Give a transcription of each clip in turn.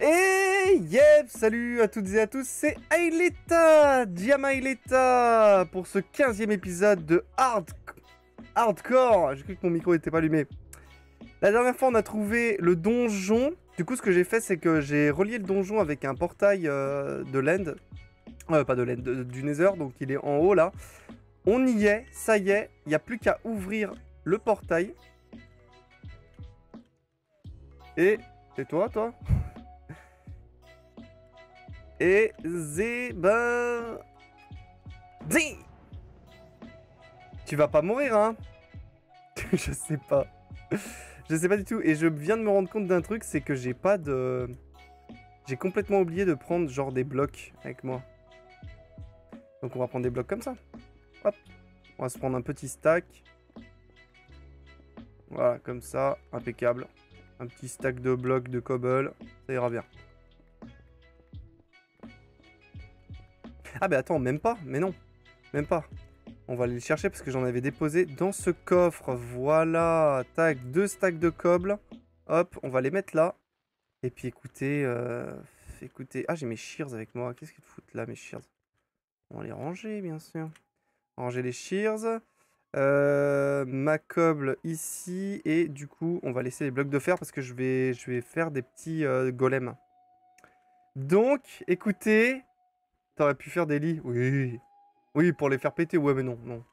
Et yep, salut à toutes et à tous, c'est Aileta, Diama Aileta, pour ce 15e épisode de Hardcore. J'ai cru que mon micro n'était pas allumé. La dernière fois, on a trouvé le donjon. Du coup, ce que j'ai fait, c'est que j'ai relié le donjon avec un portail de l'End. Pas de l'End, du Nether, donc il est en haut là. On y est, ça y est, il n'y a plus qu'à ouvrir le portail. Et toi et Zéba... Zé, tu vas pas mourir, hein? Je sais pas. Je sais pas du tout. Et je viens de me rendre compte d'un truc, c'est que j'ai pas de... J'ai complètement oublié de prendre genre des blocs avec moi. Donc on va prendre des blocs comme ça. Hop. On va se prendre un petit stack. Voilà, comme ça. Impeccable. Un petit stack de blocs de cobble. Ça ira bien. Ah bah attends, même pas, mais non, même pas. On va aller le chercher parce que j'en avais déposé dans ce coffre. Voilà, tac, 2 stacks de cobble. Hop, on va les mettre là. Et puis écoutez, ah j'ai mes shears avec moi, qu'est-ce qu'ils foutent là mes shears? On va les ranger bien sûr. Ranger les shears. Ma cobble ici et du coup on va laisser les blocs de fer parce que je vais faire des petits golems. Donc écoutez... T'aurais pu faire des lits, oui. Oui, pour les faire péter, ouais, mais non, non.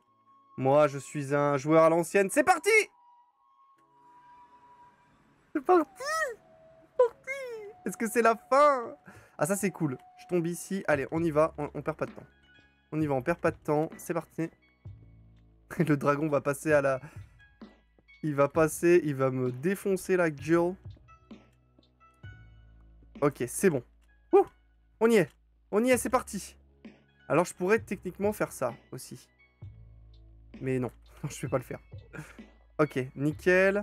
Moi, je suis un joueur à l'ancienne. C'est parti! C'est parti! C'est parti! Est-ce que c'est la fin? Ah, ça, c'est cool. Je tombe ici. Allez, on y va. On perd pas de temps. On y va, on perd pas de temps. C'est parti. Le dragon va passer à la... Il va passer, il va me défoncer la gueule. Ok, c'est bon. Ouh, on y est. On y est, c'est parti. Alors je pourrais techniquement faire ça aussi. Mais non, je vais pas le faire. Ok, nickel.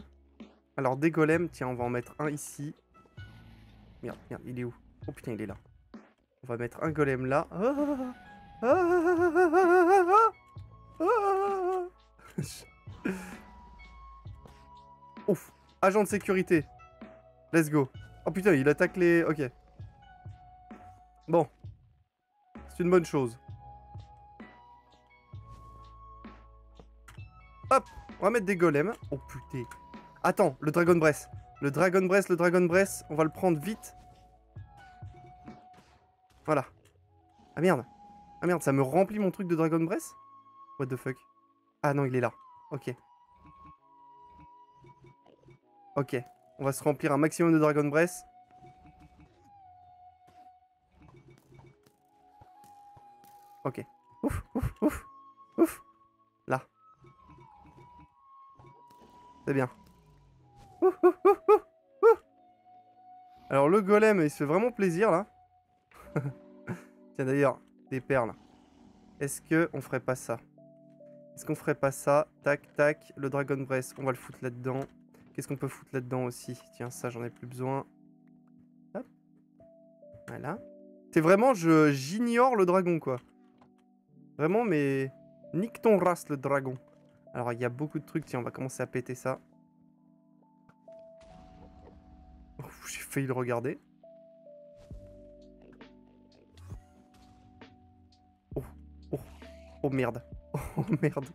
Alors des golems, tiens, on va en mettre un ici. Merde, merde, il est où? Oh putain, il est là. On va mettre un golem là. Ouf, agent de sécurité. Let's go. Oh putain, il attaque les... Ok. Bon. C'est une bonne chose. Hop, on va mettre des golems. Oh putain. Attends, le Dragon Breath. Le Dragon Breath. On va le prendre vite. Voilà. Ah merde. Ah merde, ça me remplit mon truc de Dragon Breath? What the fuck? Ah non, il est là. Ok. Ok. On va se remplir un maximum de Dragon Breath. Ok. Ouf, ouf, ouf, ouf. Là. C'est bien. Ouf, ouf, ouf, ouf, ouf. Alors le golem, il se fait vraiment plaisir là. Tiens d'ailleurs, des perles. Est-ce que on ferait pas ça? Est-ce qu'on ferait pas ça? Tac, tac. Le Dragon Breath, on va le foutre là-dedans. Qu'est-ce qu'on peut foutre là-dedans aussi? Tiens, ça, j'en ai plus besoin. Hop. Voilà. C'est vraiment, j'ignore le dragon quoi. Vraiment, mais... Nique ton race, le dragon. Alors, il y a beaucoup de trucs. Tiens, on va commencer à péter ça. J'ai failli le regarder. Oh, oh, oh merde. Oh merde.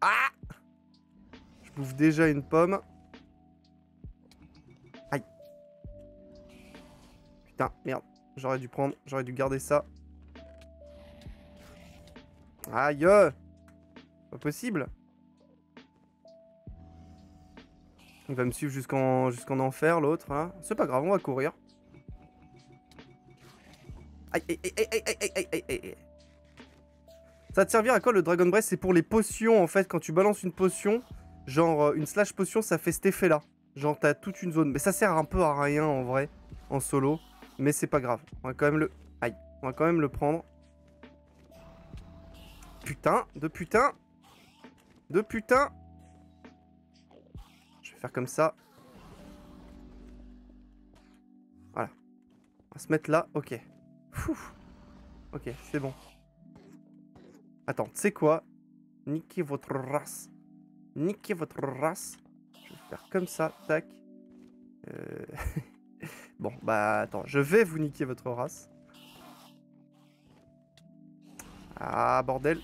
Ah! Je bouffe déjà une pomme. Aïe. Putain, merde. J'aurais dû prendre, j'aurais dû garder ça. Aïe! Pas possible! Il va me suivre jusqu'en enfer, l'autre. Hein. C'est pas grave, on va courir. Aïe, aïe, aïe, aïe, aïe, aïe, aïe, aïe. Ça va te servir à quoi le Dragon Breath? C'est pour les potions en fait. Quand tu balances une potion, genre une slash potion, ça fait cet effet là. Genre t'as toute une zone. Mais ça sert un peu à rien en vrai, en solo. Mais c'est pas grave. On va quand même le. Aïe! On va quand même le prendre. Putain, de putain. Je vais faire comme ça. Voilà. On va se mettre là, ok. Fouf. Ok, c'est bon. Attends, tu sais quoi? Niquez votre race. Niquez votre race. Je vais faire comme ça, tac. Bon, bah attends, je vais vous niquer votre race. Ah, bordel.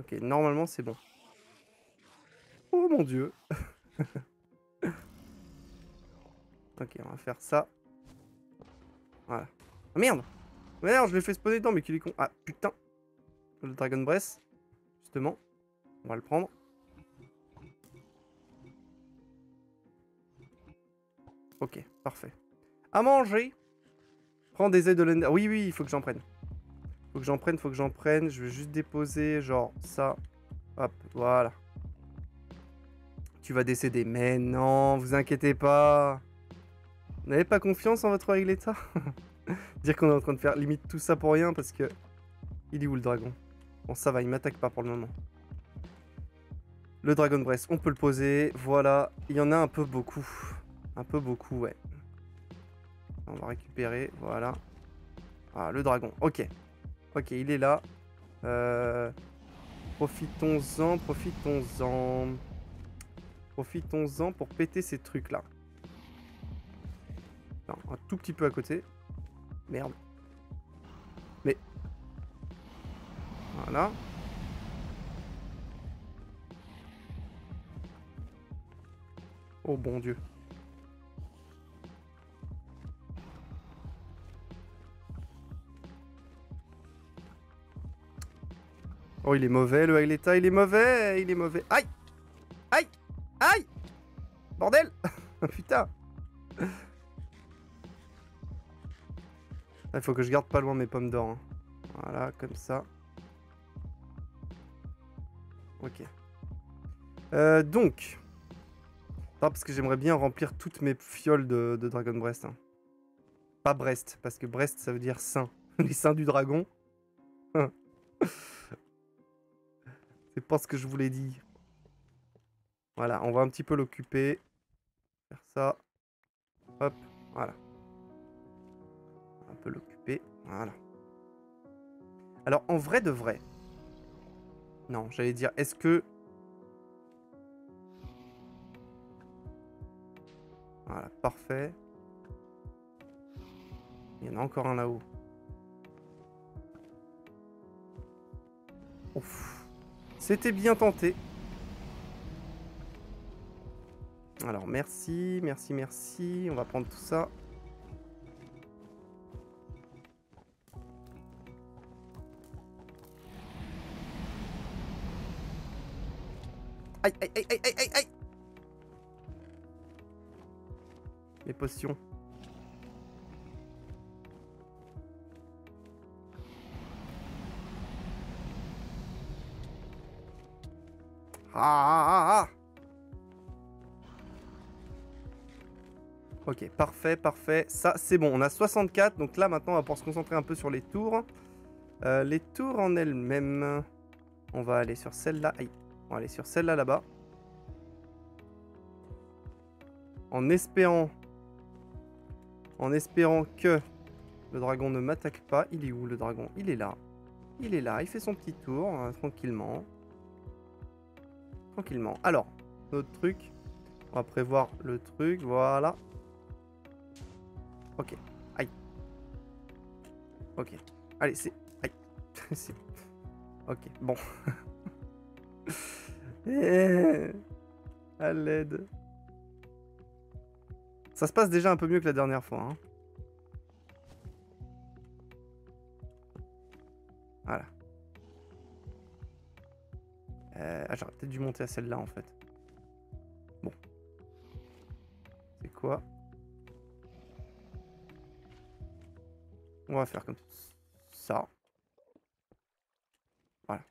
Ok, normalement c'est bon. Oh mon dieu. Ok, on va faire ça. Voilà. Ah merde. Merde, je l'ai fait spawner dedans, mais qu'il est con. Ah putain. Le Dragon Breath. Justement. On va le prendre. Ok, parfait. À manger. Prends des ailes de l'Ender. Oui, oui, il faut que j'en prenne. Faut que j'en prenne. Je vais juste déposer, genre, ça. Hop, voilà. Tu vas décéder. Mais non, vous inquiétez pas. Vous n'avez pas confiance en votre Aileta? Dire qu'on est en train de faire limite tout ça pour rien parce que... Il est où le dragon? Bon, ça va, il m'attaque pas pour le moment. Le Dragon Breath, on peut le poser. Voilà, il y en a un peu beaucoup. Un peu beaucoup, ouais. On va récupérer, voilà. Ah, le dragon, ok. Ok, il est là. Profitons-en. Profitons-en pour péter ces trucs-là. Non, un tout petit peu à côté. Merde. Mais... Voilà. Oh bon dieu. Oh, il est mauvais, le Aileta, il est mauvais. Aïe! Aïe! Aïe! Bordel! Putain! Il faut que je garde pas loin mes pommes d'or. Hein. Voilà, comme ça. Ok. Donc. Attends, parce que j'aimerais bien remplir toutes mes fioles de Dragon Breast. Hein. Pas Brest, parce que Brest, ça veut dire saint. Les saints du dragon. C'est pas ce que je voulais dire. Voilà, on va un petit peu l'occuper. Faire ça. Hop, voilà. On peut l'occuper, voilà. Alors, en vrai de vrai... Non, j'allais dire, est-ce que... Voilà, parfait. Il y en a encore un là-haut. Ouf. C'était bien tenté. Alors merci. On va prendre tout ça. Aïe. Les potions. Ah. Ok, parfait. Ça, c'est bon. On a 64. Donc là, maintenant, on va pouvoir se concentrer un peu sur les tours. Les tours en elles-mêmes. On va aller sur celle-là. Aïe. On va aller sur celle-là, là-bas. En espérant que le dragon ne m'attaque pas. Il est où, le dragon? Il est là. Il est là. Il fait son petit tour, hein, tranquillement. Tranquillement. Alors, notre truc. On va prévoir le truc. Voilà. Ok. Aïe. Ok. Allez, c'est... Aïe. Ok. Bon. À l'aide. Ça se passe déjà un peu mieux que la dernière fois. Hein. Voilà. Ah, j'aurais peut-être dû monter à celle-là en fait. Bon. C'est quoi? On va faire comme ça. Voilà.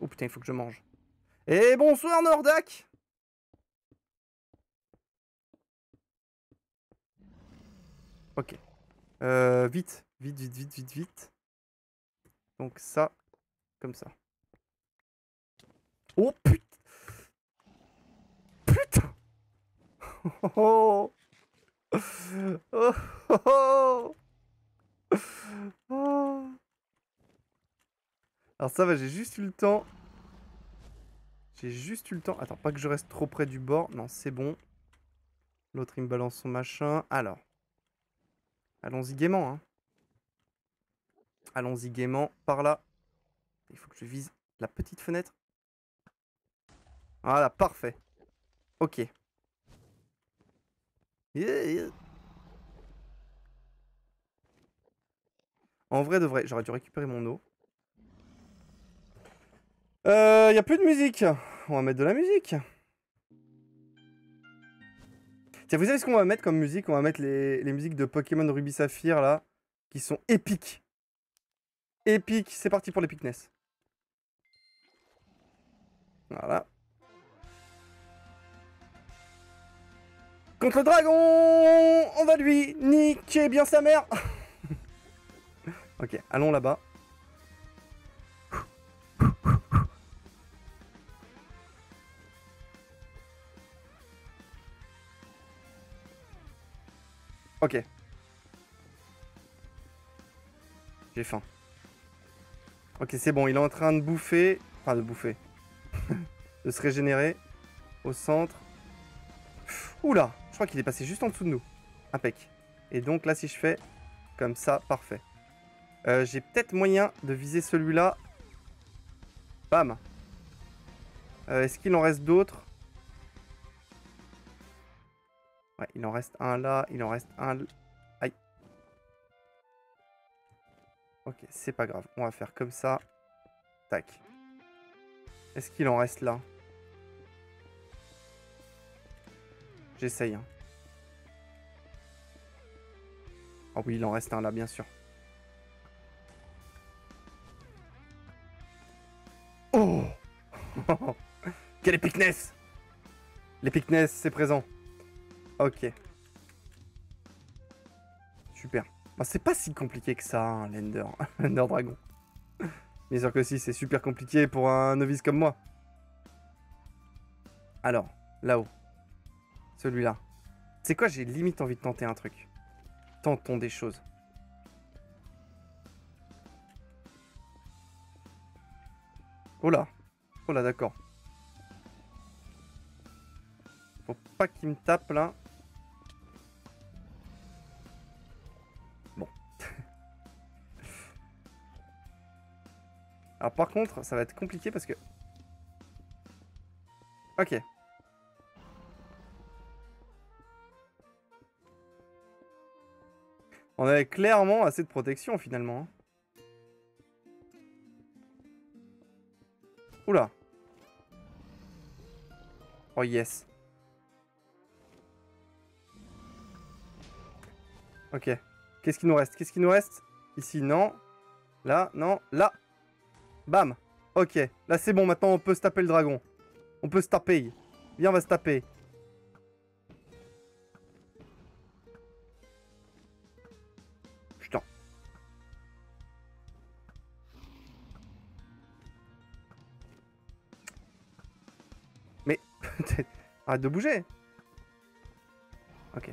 Oh putain, il faut que je mange. Et bonsoir Nordak! Ok. Vite. Donc ça. Comme ça. Oh putain! Putain! Oh. Alors ça va, j'ai juste eu le temps J'ai juste eu le temps. Attends, pas que je reste trop près du bord. Non, c'est bon. L'autre, il me balance son machin. Alors. Allons-y gaiement. Hein. Allons-y gaiement. Par là. Il faut que je vise la petite fenêtre. Voilà, parfait. Ok. Yeah. En vrai de vrai, j'aurais dû récupérer mon eau. Y a plus de musique. On va mettre de la musique. Tiens, vous savez ce qu'on va mettre comme musique? On va mettre les musiques de Pokémon Ruby Sapphire là, qui sont épiques. Épiques, c'est parti pour l'épicness. Voilà. Contre le dragon, on va lui niquer bien sa mère. Ok, allons là-bas. Ok. J'ai faim. Ok, c'est bon, il est en train de bouffer. Enfin, de bouffer. De se régénérer. Au centre. Oula, je crois qu'il est passé juste en dessous de nous. Impec. Et donc là, si je fais comme ça, parfait. J'ai peut-être moyen de viser celui-là. Bam. Est-ce qu'il en reste d'autres? Ouais, il en reste un là, il en reste un... Aïe. Ok, c'est pas grave. On va faire comme ça. Tac. Est-ce qu'il en reste là? J'essaye. Hein. Oh oui, il en reste un là, bien sûr. Oh. Quelle épicness! L'épicness, c'est présent. Ok. Super. Bah, c'est pas si compliqué que ça, hein, l'Ender Dragon. Bien sûr que si, c'est super compliqué pour un novice comme moi. Alors, là-haut. Celui-là. C'est quoi, j'ai limite envie de tenter un truc. Tentons des choses. Oh là. Oh là, d'accord. Faut pas qu'il me tape là. Bon. Alors par contre, ça va être compliqué parce que... Ok. On avait clairement assez de protection finalement. Oula. Oh yes. Ok. Qu'est-ce qu'il nous reste? Qu'est-ce qu'il nous reste? Ici, non. Là, non. Là. Bam. Ok. Là, c'est bon. Maintenant, on peut se taper le dragon. On peut se taper. Viens, on va se taper. Putain. Mais, peut-être... Arrête de bouger. Ok.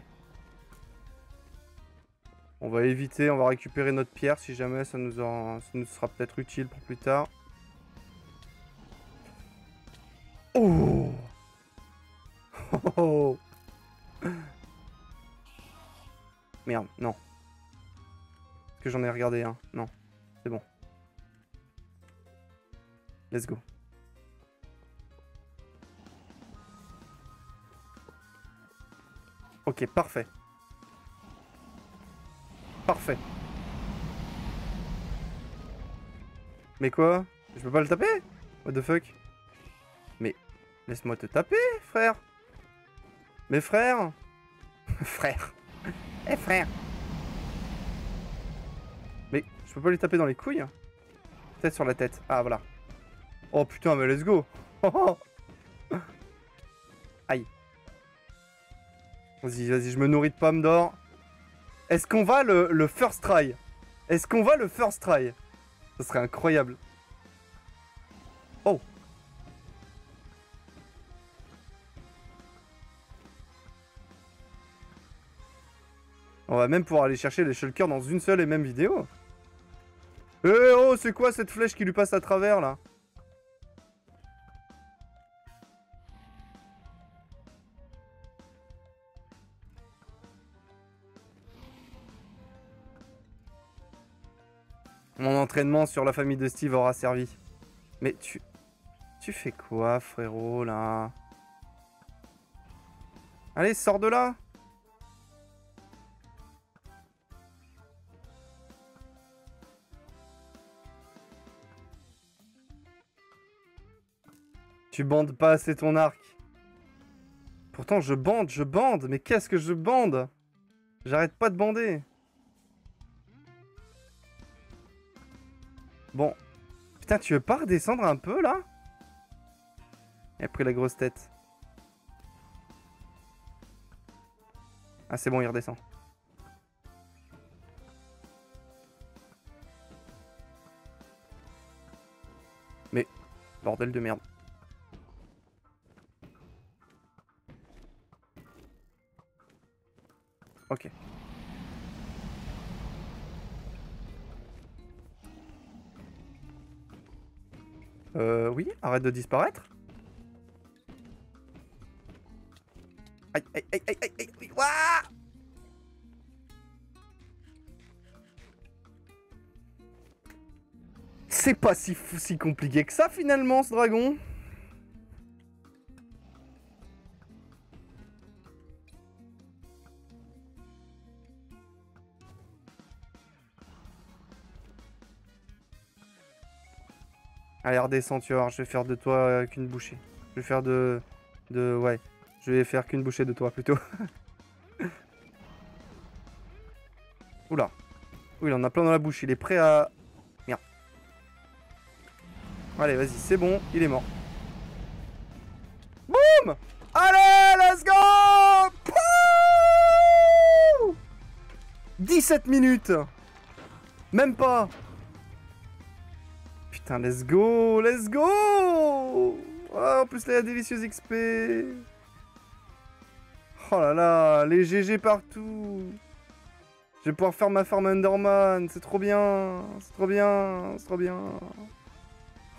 On va éviter, on va récupérer notre pierre si jamais ça nous sera peut-être utile pour plus tard. Oh, oh, oh. Merde, non. Est-ce que j'en ai regardé un? Non, c'est bon. Let's go. Ok, parfait. Parfait. Mais quoi? Je peux pas le taper? What the fuck? Mais laisse-moi te taper, frère. Mais frère. Frère. Eh hey, frère. Mais je peux pas lui taper dans les couilles? Peut-être sur la tête. Ah voilà. Oh putain, mais let's go. Aïe. Vas-y, vas-y, je me nourris de pommes d'or. Est-ce qu'on va le first try? Est-ce qu'on va le first try? Ça serait incroyable. Oh. On va même pouvoir aller chercher les shulkers dans une seule et même vidéo. Eh oh, c'est quoi cette flèche qui lui passe à travers là? Mon entraînement sur la famille de Steve aura servi. Mais tu fais quoi, frérot, là? Allez, sors de là! Tu bandes pas assez ton arc. Pourtant, je bande. Mais qu'est-ce que je bande? J'arrête pas de bander. Bon. Putain, tu veux pas redescendre un peu, là? Il a pris la grosse tête. Ah, c'est bon, il redescend. Mais, bordel de merde. Ok. Oui, arrête de disparaître. Aïe, aïe, aïe, aïe, aïe, aïe. Ouah ! C'est pas si compliqué que ça, finalement, ce dragon. Allez, redescends, tu vas voir, je vais faire de toi qu'une bouchée. Je vais faire ouais, je vais faire qu'une bouchée de toi, plutôt. Oula. Oui, il en a plein dans la bouche, il est prêt à... Merde. Allez, vas-y, c'est bon, il est mort. Boum! Allez, let's go! Pouh! 17 minutes! Même pas! Putain, let's go, let's go! Oh, en plus, là, il y a délicieuse XP. Oh là là, les GG partout. Je vais pouvoir faire ma farm Enderman, c'est trop bien, c'est trop bien, c'est trop bien.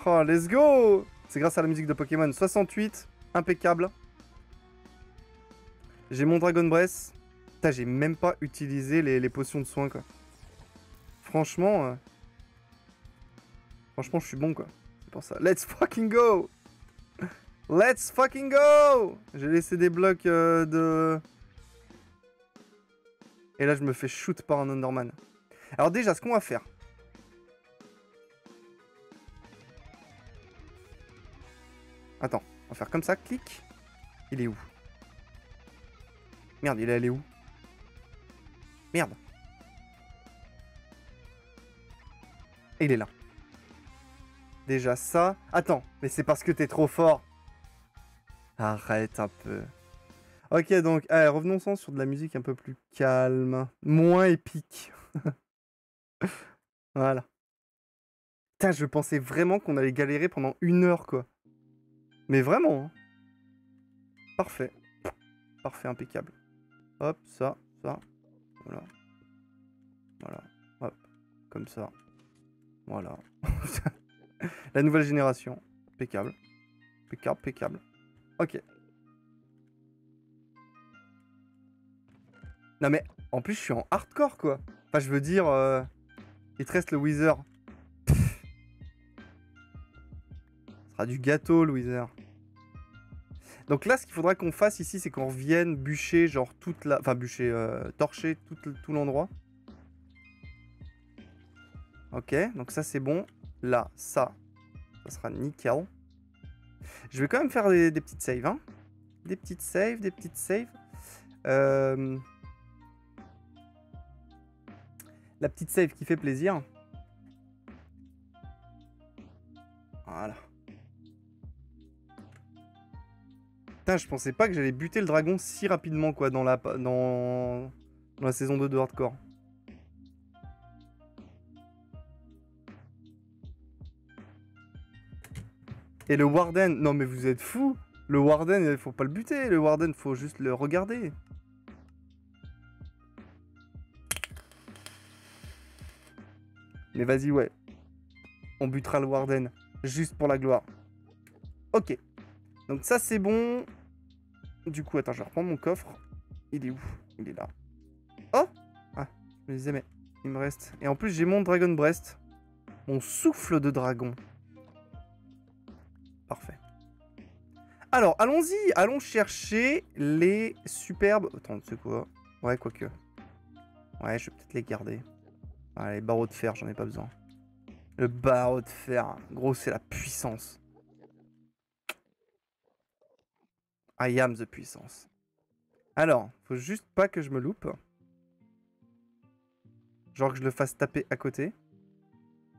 Oh, let's go! C'est grâce à la musique de Pokémon. 68, impeccable. J'ai mon Dragon Breath. Putain, j'ai même pas utilisé les potions de soins, quoi. Franchement... Franchement, je suis bon, quoi. C'est pour ça. Let's fucking go! Let's fucking go! J'ai laissé des blocs de... Et là, je me fais shoot par un Enderman. Alors déjà, ce qu'on va faire... Attends, on va faire comme ça, clic. Il est où? Merde, il est allé où? Merde. Et il est là. Déjà ça... Attends, mais c'est parce que t'es trop fort. Arrête un peu. Ok, donc, allez, revenons-en sur de la musique un peu plus calme. Moins épique. Voilà. Putain, je pensais vraiment qu'on allait galérer pendant une heure, quoi. Mais vraiment, hein. Parfait. Parfait, impeccable. Hop, ça, ça. Voilà. Voilà. Hop. Comme ça. Voilà. La nouvelle génération. Impeccable. Impeccable, impeccable. Ok. Non mais, en plus je suis en hardcore, quoi. Enfin, je veux dire... Il te reste le Wither. Ce sera du gâteau, le Wither. Donc là, ce qu'il faudra qu'on fasse ici, c'est qu'on revienne bûcher, genre toute la... Enfin, bûcher, torcher tout l'endroit. Ok, donc ça c'est bon. Là, ça sera nickel. Je vais quand même faire des petites saves, hein. Des petites saves. La petite save qui fait plaisir. Voilà. Putain, je pensais pas que j'allais buter le dragon si rapidement, quoi, dans la saison 2 de Hardcore. Et le Warden, non mais vous êtes fous. Le Warden, il faut pas le buter. Le Warden, faut juste le regarder. Mais vas-y, ouais. On butera le Warden, juste pour la gloire. Ok. Donc ça, c'est bon. Du coup, attends, je reprends mon coffre. Il est où? Il est là. Oh! Ah, je me disais, mais il me reste... Et en plus, j'ai mon Dragon Breath. Mon souffle de dragon. Parfait. Alors, allons-y. Allons chercher les superbes... Attends, tu sais quoi? Ouais, quoique. Ouais, je vais peut-être les garder. Ah, les barreaux de fer, j'en ai pas besoin. Le barreau de fer. Gros, c'est la puissance. I am the puissance. Alors, faut juste pas que je me loupe. Genre que je le fasse taper à côté.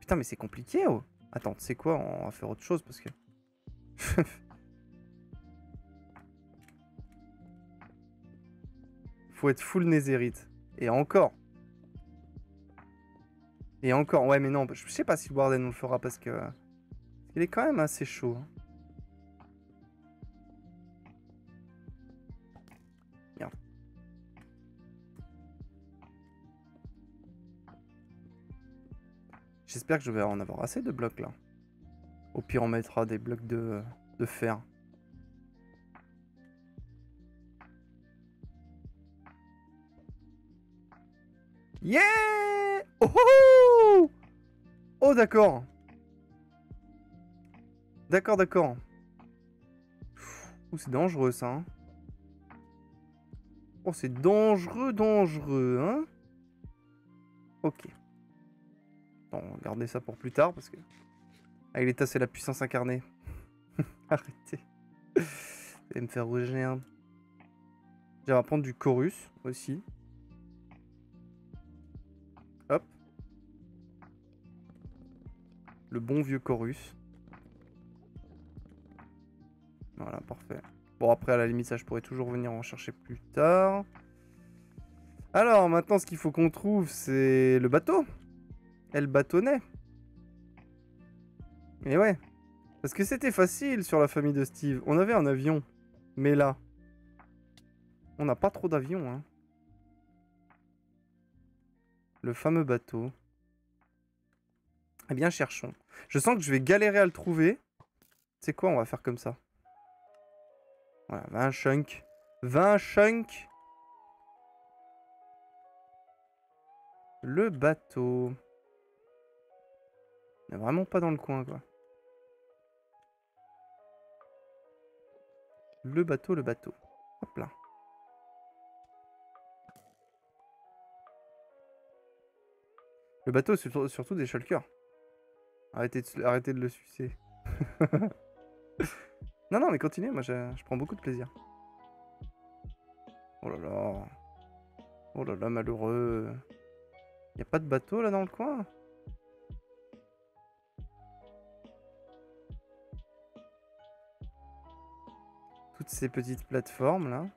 Putain, mais c'est compliqué, oh. Attends, tu sais quoi? On va faire autre chose parce que... Faut être full Netherite. Et encore. Et encore. Ouais, mais non, je sais pas si le Warden on le fera parce que... Il est quand même assez chaud. Hein. J'espère que je vais en avoir assez de blocs là. Au pire on mettra des blocs de fer. Yeah! Oh, oh, oh d'accord. D'accord, d'accord. Oh, c'est dangereux ça. Hein. Oh c'est dangereux, dangereux. Hein. Ok. Bon, gardez ça pour plus tard parce que Aileta c'est la puissance incarnée. Arrêtez. Vous allez me faire rougir. Hein. Je vais prendre du chorus aussi. Hop. Le bon vieux chorus. Voilà, parfait. Bon après à la limite ça je pourrais toujours venir en chercher plus tard. Alors maintenant ce qu'il faut qu'on trouve c'est le bateau. Elle bâtonnait. Mais ouais. Parce que c'était facile sur la famille de Steve. On avait un avion. Mais là. On n'a pas trop d'avions. Hein. Le fameux bateau. Eh bien cherchons. Je sens que je vais galérer à le trouver. C'est quoi? On va faire comme ça. Voilà. 20 chunks. 20 chunks. Le bateau. Il n'est vraiment pas dans le coin, quoi. Le bateau, le bateau. Hop là. Le bateau, c'est surtout des shulkers. Arrêtez de le sucer. Non, non, mais continuez, moi je prends beaucoup de plaisir. Oh là là. Oh là là, malheureux. Il n'y a pas de bateau, là, dans le coin? Toutes ces petites plateformes là.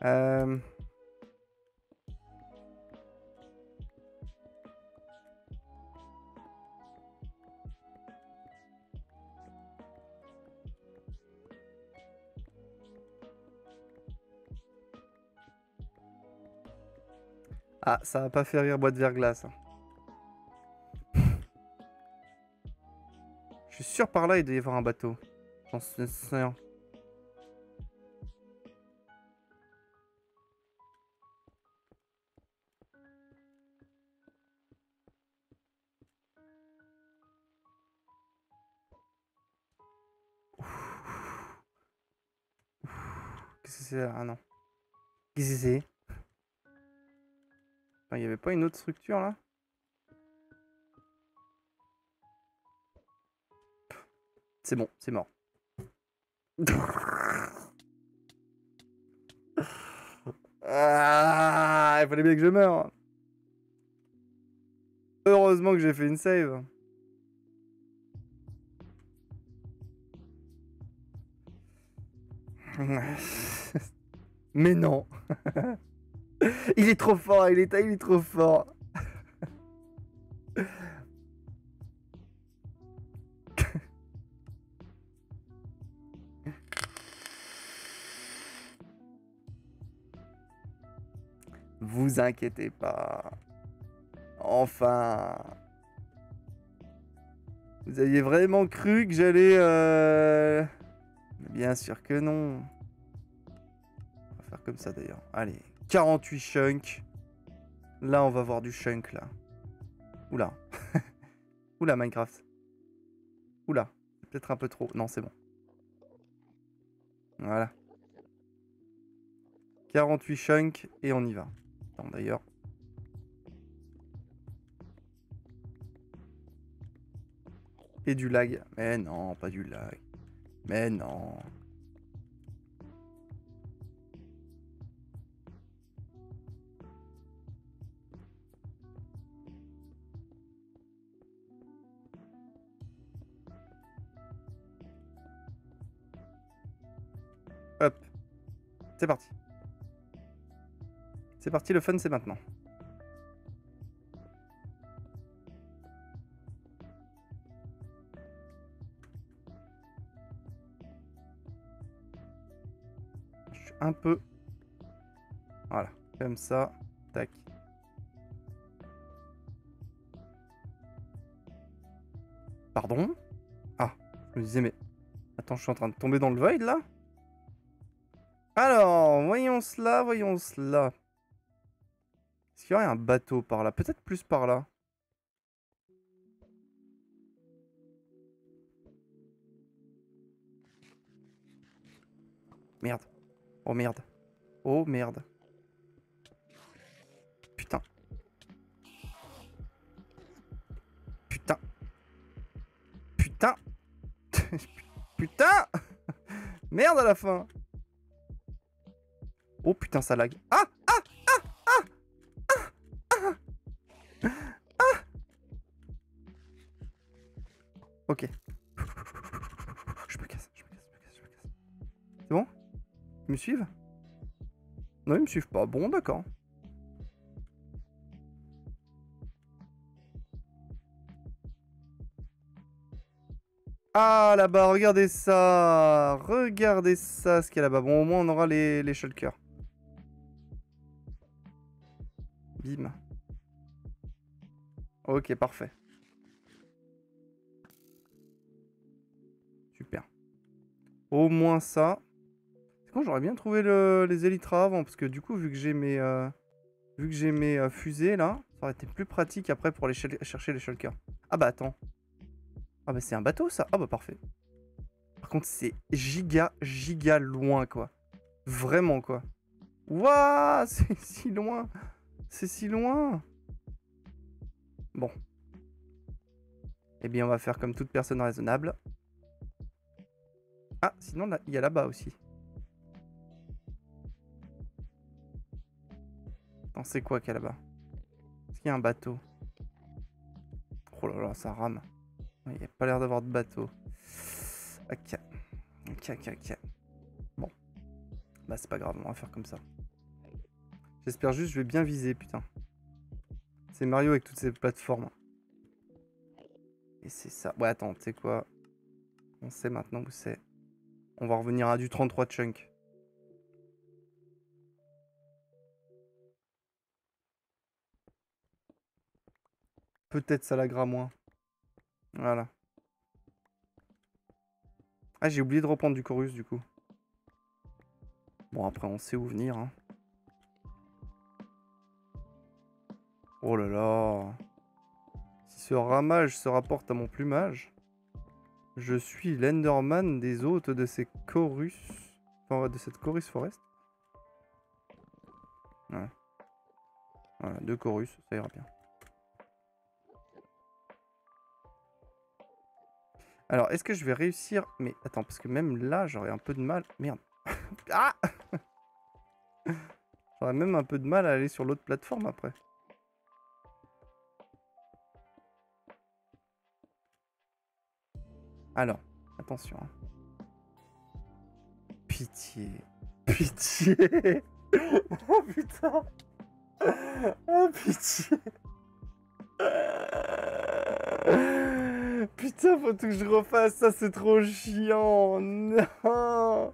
Ah, ça va pas faire rire boîte verglace. Je suis sûr par là il doit y avoir un bateau. J'en suis sûr. Qu'est-ce que c'est là? Ah non. Qu'est-ce que c'est? Il n'y avait pas une autre structure là? C'est bon, c'est mort. Ah, il fallait bien que je meure. Heureusement que j'ai fait une save. Mais non. Il est trop fort, il est trop fort. Vous inquiétez pas. Enfin. Vous aviez vraiment cru que j'allais... Bien sûr que non. On va faire comme ça d'ailleurs. Allez, 48 chunks. Là, on va voir du chunk, là. Oula. Oula, Minecraft. Oula. C'est peut-être un peu trop. Non, c'est bon. Voilà. 48 chunk et on y va. Attends, d'ailleurs. Et du lag. Mais non, pas du lag. Mais non. Hop. C'est parti. C'est parti, le fun, c'est maintenant. Un peu, voilà, comme ça, tac. Pardon? Ah, je me disais, mais attends, je suis en train de tomber dans le void là? Alors, voyons cela, voyons cela. Est-ce qu'il y aurait un bateau par là? Peut-être plus par là. Merde. Oh merde. Oh merde. Putain. Putain. Putain. Putain. Merde à la fin. Oh putain, ça lag. Ah ah ah ah ah ah ah, ah. Ok. Je me casse, je me casse, je me casse, je me casse. C'est bon? Ils me suivent? Non, ils me suivent pas. Bon, d'accord. Ah, là-bas, regardez ça. Regardez ça, ce qu'il y a là-bas. Bon, au moins, on aura les shulkers. Bim. Ok, parfait. Super. Au moins ça. J'aurais bien trouvé les Elytra avant, parce que du coup, vu que j'ai mes fusées là, ça aurait été plus pratique après pour aller chercher les shulkers. Ah bah attends. Ah bah c'est un bateau ça. Ah bah parfait. Par contre, c'est giga loin quoi. Vraiment quoi. Waouh, c'est si loin. C'est si loin. Bon. Eh bien, on va faire comme toute personne raisonnable. Ah, sinon là, il y a là-bas aussi. C'est quoi qu'il y a là-bas? Est-ce qu'il y a un bateau? Oh là là, ça rame. Il n'y a pas l'air d'avoir de bateau. Ok. Ok, ok, ok. Bon. Bah c'est pas grave, on va faire comme ça. J'espère juste que je vais bien viser, putain. C'est Mario avec toutes ces plateformes. Et c'est ça. Ouais, attends, tu sais quoi? On sait maintenant où c'est. On va revenir à du 33 chunk. Peut-être ça lagera moins. Voilà. Ah, j'ai oublié de reprendre du chorus du coup. Bon, après on sait où venir. Hein. Oh là là. Si ce ramage se rapporte à mon plumage, je suis l'Enderman des hôtes de ces chorus. Enfin, de cette chorus forest. Ouais. Voilà, 2 chorus, ça ira bien. Alors, est-ce que je vais réussir? Mais attends, parce que même là, j'aurais un peu de mal. Merde. Ah. J'aurais même un peu de mal à aller sur l'autre plateforme après. Alors, attention. Hein. Pitié. Pitié. Oh putain. Oh pitié. Putain, faut tout que je refasse, ça c'est trop chiant. Non.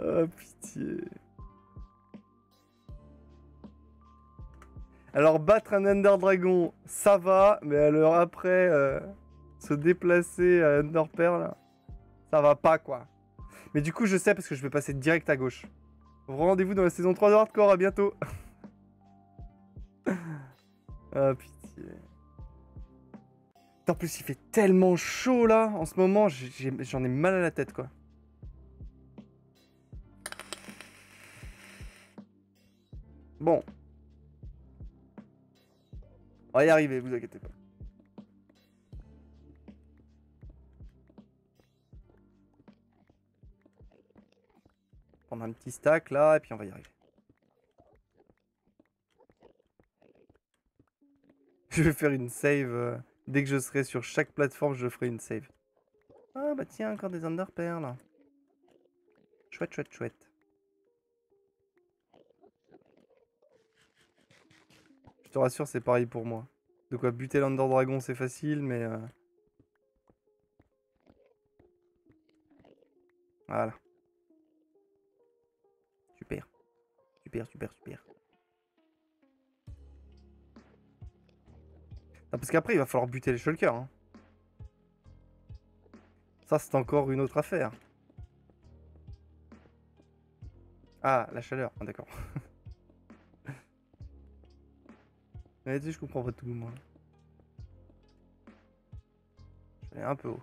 Oh pitié. Alors battre un Ender Dragon, ça va, mais alors après se déplacer à Ender Pearl, ça va pas quoi. Mais du coup je sais parce que je vais passer direct à gauche. Rendez-vous dans la saison 3 de Hardcore, à bientôt. Ah pitié. En plus il fait tellement chaud là en ce moment, j'en ai mal à la tête quoi. Bon. On va y arriver, vous inquiétez pas. Prendre un petit stack là et puis on va y arriver. Je vais faire une save. Dès que je serai sur chaque plateforme, je ferai une save. Ah bah tiens, encore des enderperles. Chouette, chouette, chouette. Je te rassure, c'est pareil pour moi. De quoi buter l'Ender Dragon, c'est facile, mais... Voilà. Super. Super, super, super. Non, parce qu'après il va falloir buter les shulkers. Hein. Ça c'est encore une autre affaire. Ah la chaleur, ah, d'accord. Mais tu sais, je comprends pas tout le monde. Je vais aller un peu haut.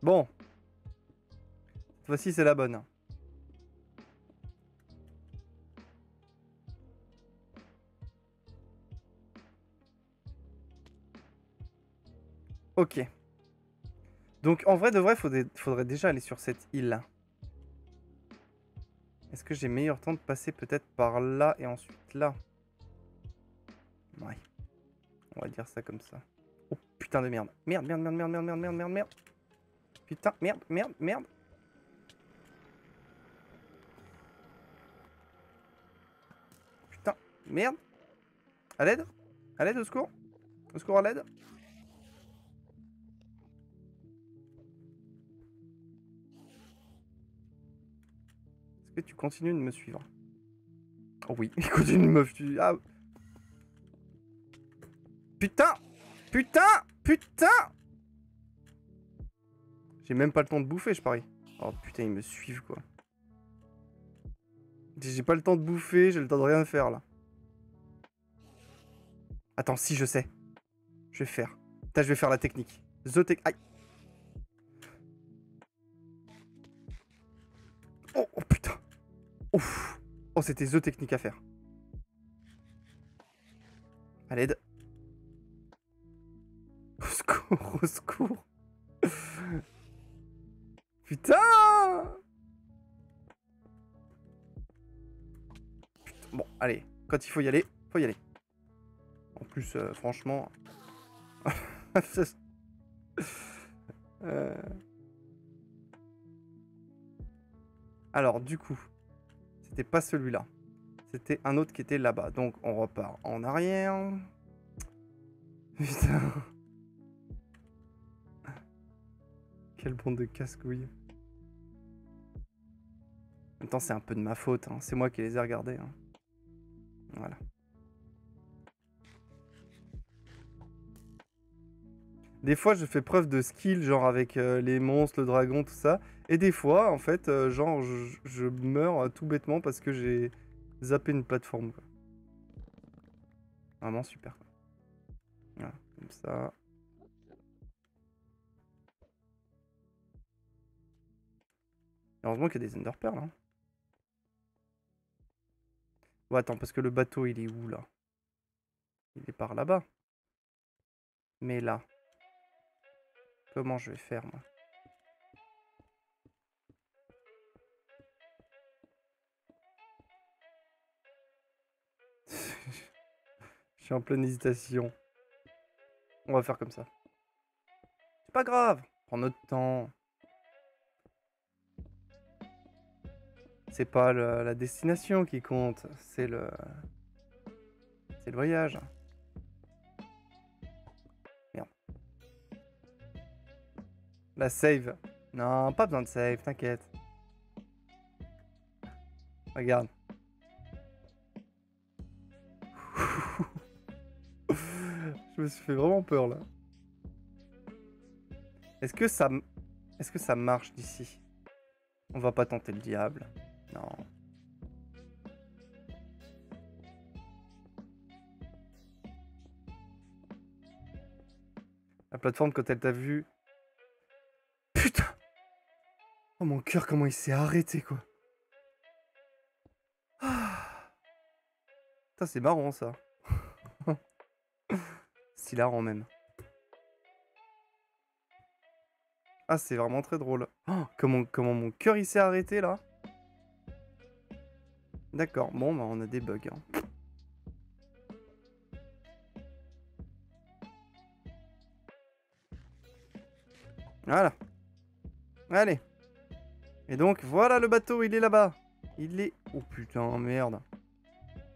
Bon, cette fois-ci c'est la bonne. Ok. Donc en vrai de vrai, faudrait déjà aller sur cette île-là. Est-ce que j'ai meilleur temps de passer peut-être par là et ensuite là? Ouais. On va dire ça comme ça. Oh putain de merde. Merde, merde, merde, merde, merde, merde, merde, merde, merde. Putain, merde, merde, merde. Putain, merde. À l'aide. À l'aide, au secours. Au secours, à l'aide. Est-ce que tu continues de me suivre? Oh oui, il continue de me suivre. Ah. Putain. Putain. Putain. J'ai même pas le temps de bouffer, je parie. Oh putain, ils me suivent, quoi. J'ai pas le temps de bouffer, j'ai le temps de rien faire, là. Attends, si, je sais. Je vais faire. Putain, je vais faire la technique. Aïe. Oh, oh putain. Ouf. Oh, c'était The Technique à faire. À l'aide. Au secours, au secours. Putain! Putain. Bon, allez, quand il faut y aller, faut y aller. En plus, franchement... Alors, du coup, c'était pas celui-là. C'était un autre qui était là-bas. Donc, on repart en arrière. Putain... Quelle bande de casse-couilles. En même temps, c'est un peu de ma faute. Hein. C'est moi qui les ai regardés. Hein. Voilà. Des fois, je fais preuve de skill, genre avec les monstres, le dragon, tout ça. Et des fois, en fait, genre, je meurs tout bêtement parce que j'ai zappé une plateforme. Quoi. Vraiment super. Quoi. Voilà, comme ça... Heureusement qu'il y a des enderpearls. Hein. Bon, attends, parce que le bateau, il est où, là? Il est par là-bas. Mais là... Comment je vais faire, moi? Je suis en pleine hésitation. On va faire comme ça. C'est pas grave. Prends notre temps. C'est pas la destination qui compte, c'est le voyage. Merde. La save. Non, pas besoin de save, t'inquiète. Regarde. Je me suis fait vraiment peur là. Est-ce que ça marche d'ici? On va pas tenter le diable. Non. La plateforme, quand elle t'a vu... Putain! Oh mon cœur, comment il s'est arrêté, quoi. Ah. Putain, c'est marrant, ça. C'est hilarant, même. Ah, c'est vraiment très drôle. Oh, comment mon cœur il s'est arrêté là. D'accord, bon, bah, on a des bugs. Hein. Voilà. Allez. Et donc, voilà le bateau, il est là-bas. Il est... Oh putain, merde.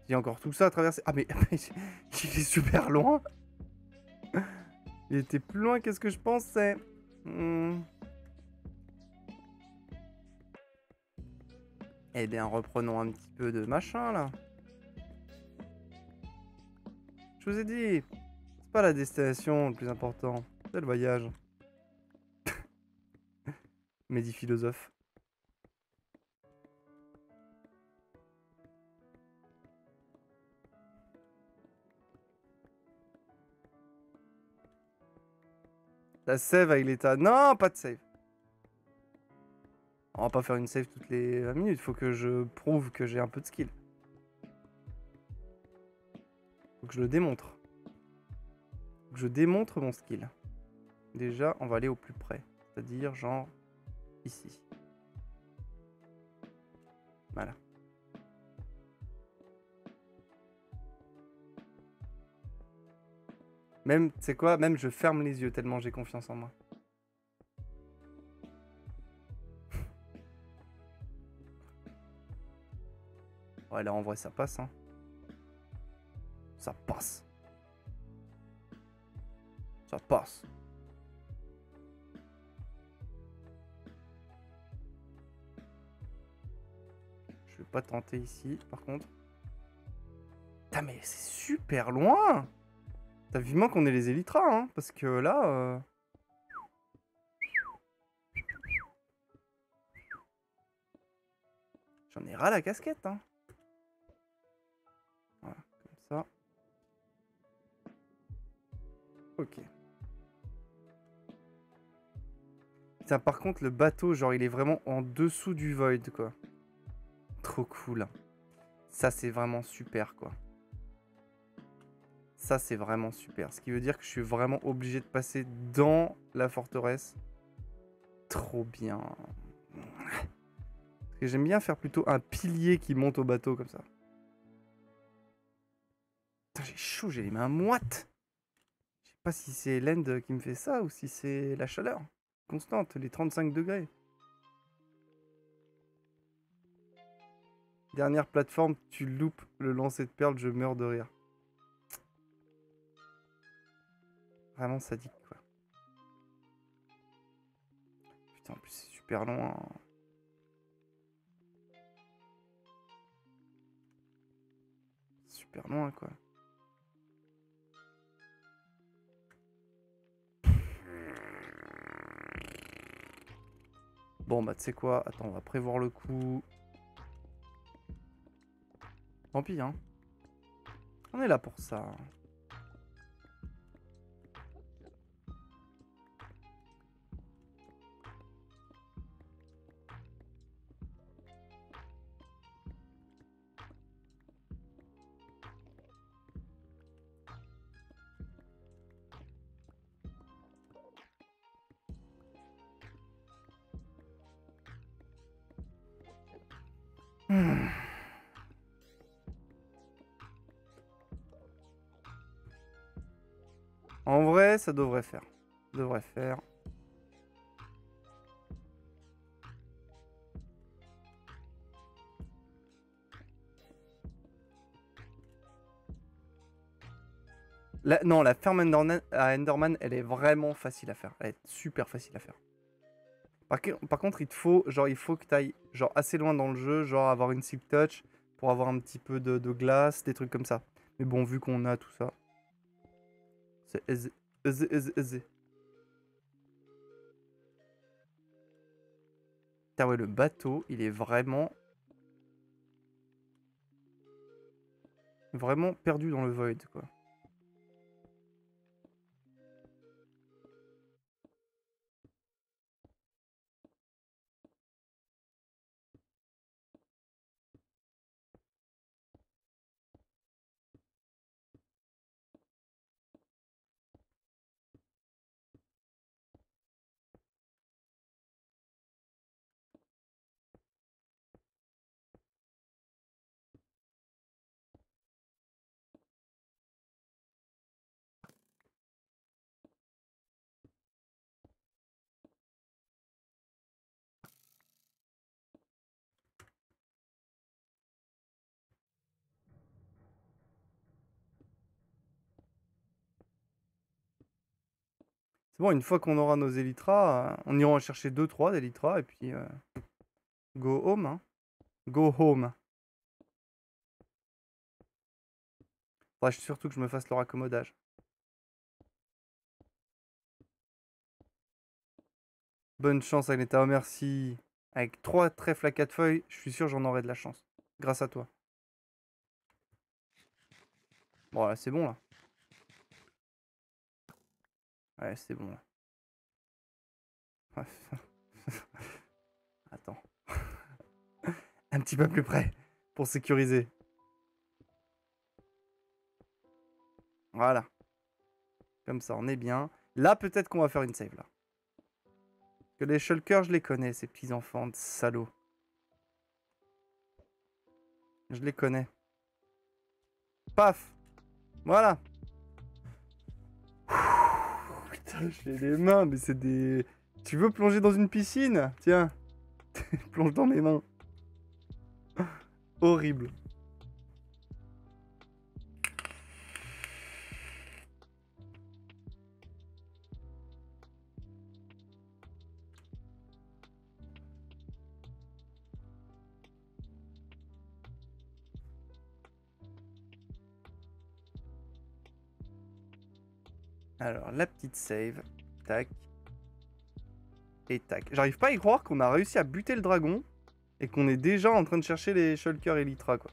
Il y a encore tout ça à traverser. Ah, mais il est super loin. Il était plus loin qu'est-ce que je pensais. Eh bien, reprenons un petit peu de machin là. Je vous ai dit, c'est pas la destination le plus important, c'est le voyage. Mais dit philosophe. La save à Aileta. Non, pas de save. On va pas faire une save toutes les 20 minutes. Faut que je prouve que j'ai un peu de skill. Faut que je le démontre. Faut que je démontre mon skill. Déjà, on va aller au plus près. C'est-à-dire, genre, ici. Voilà. Même, tu sais quoi, même je ferme les yeux tellement j'ai confiance en moi. Ouais, là, en vrai, ça passe, hein. Ça passe. Ça passe. Je vais pas tenter ici, par contre. Putain, mais c'est super loin! T'as vivement qu'on ait les Elytras, hein, parce que là... J'en ai ras la casquette, hein. Voilà, comme ça. Ok. Putain, par contre, le bateau, genre, il est vraiment en dessous du void, quoi. Trop cool. Ça, c'est vraiment super, quoi. Ça, c'est vraiment super. Ce qui veut dire que je suis vraiment obligé de passer dans la forteresse. Trop bien. Parce que j'aime bien faire plutôt un pilier qui monte au bateau comme ça. Putain, j'ai chaud, j'ai les mains moites. Je sais pas si c'est l'end qui me fait ça ou si c'est la chaleur constante, les 35 degrés. Dernière plateforme, tu loupes le lancer de perles, je meurs de rire. Vraiment sadique, quoi. Putain, en plus, c'est super loin. Super loin, quoi. Bon, bah, tu sais quoi? Attends, on va prévoir le coup. Tant pis, hein. On est là pour ça. En vrai, ça devrait faire. Devrait faire. Non, la ferme à Enderman, elle est vraiment facile à faire. Elle est super facile à faire. Par contre, il faut que tu ailles genre, assez loin dans le jeu, genre avoir une silk touch pour avoir un petit peu de glace, des trucs comme ça. Mais bon, vu qu'on a tout ça, c'est aisé. Putain, ouais, le bateau, il est vraiment... vraiment perdu dans le void, quoi. C'est bon, une fois qu'on aura nos Elytra, on ira en chercher 2-3 d'Elytra et puis go home. Hein. Go home. Faudrait surtout que je me fasse leur accommodage. Bonne chance, Aileta. Oh, merci. Avec 3 trèfles à 4 feuilles, je suis sûr j'en aurai de la chance. Grâce à toi. Bon, là, c'est bon, là. Ouais, c'est bon, là. Bref. Attends. Un petit peu plus près, pour sécuriser. Voilà. Comme ça, on est bien. Là, peut-être qu'on va faire une save, là. Que les Shulkers, je les connais, ces petits enfants de salauds. Je les connais. Paf! Voilà! J'ai les mains, mais c'est des... Tu veux plonger dans une piscine? Tiens, plonge dans mes mains. Horrible. Alors, la petite save, tac, et tac. J'arrive pas à y croire qu'on a réussi à buter le dragon, et qu'on est déjà en train de chercher les Shulker Elytra, quoi.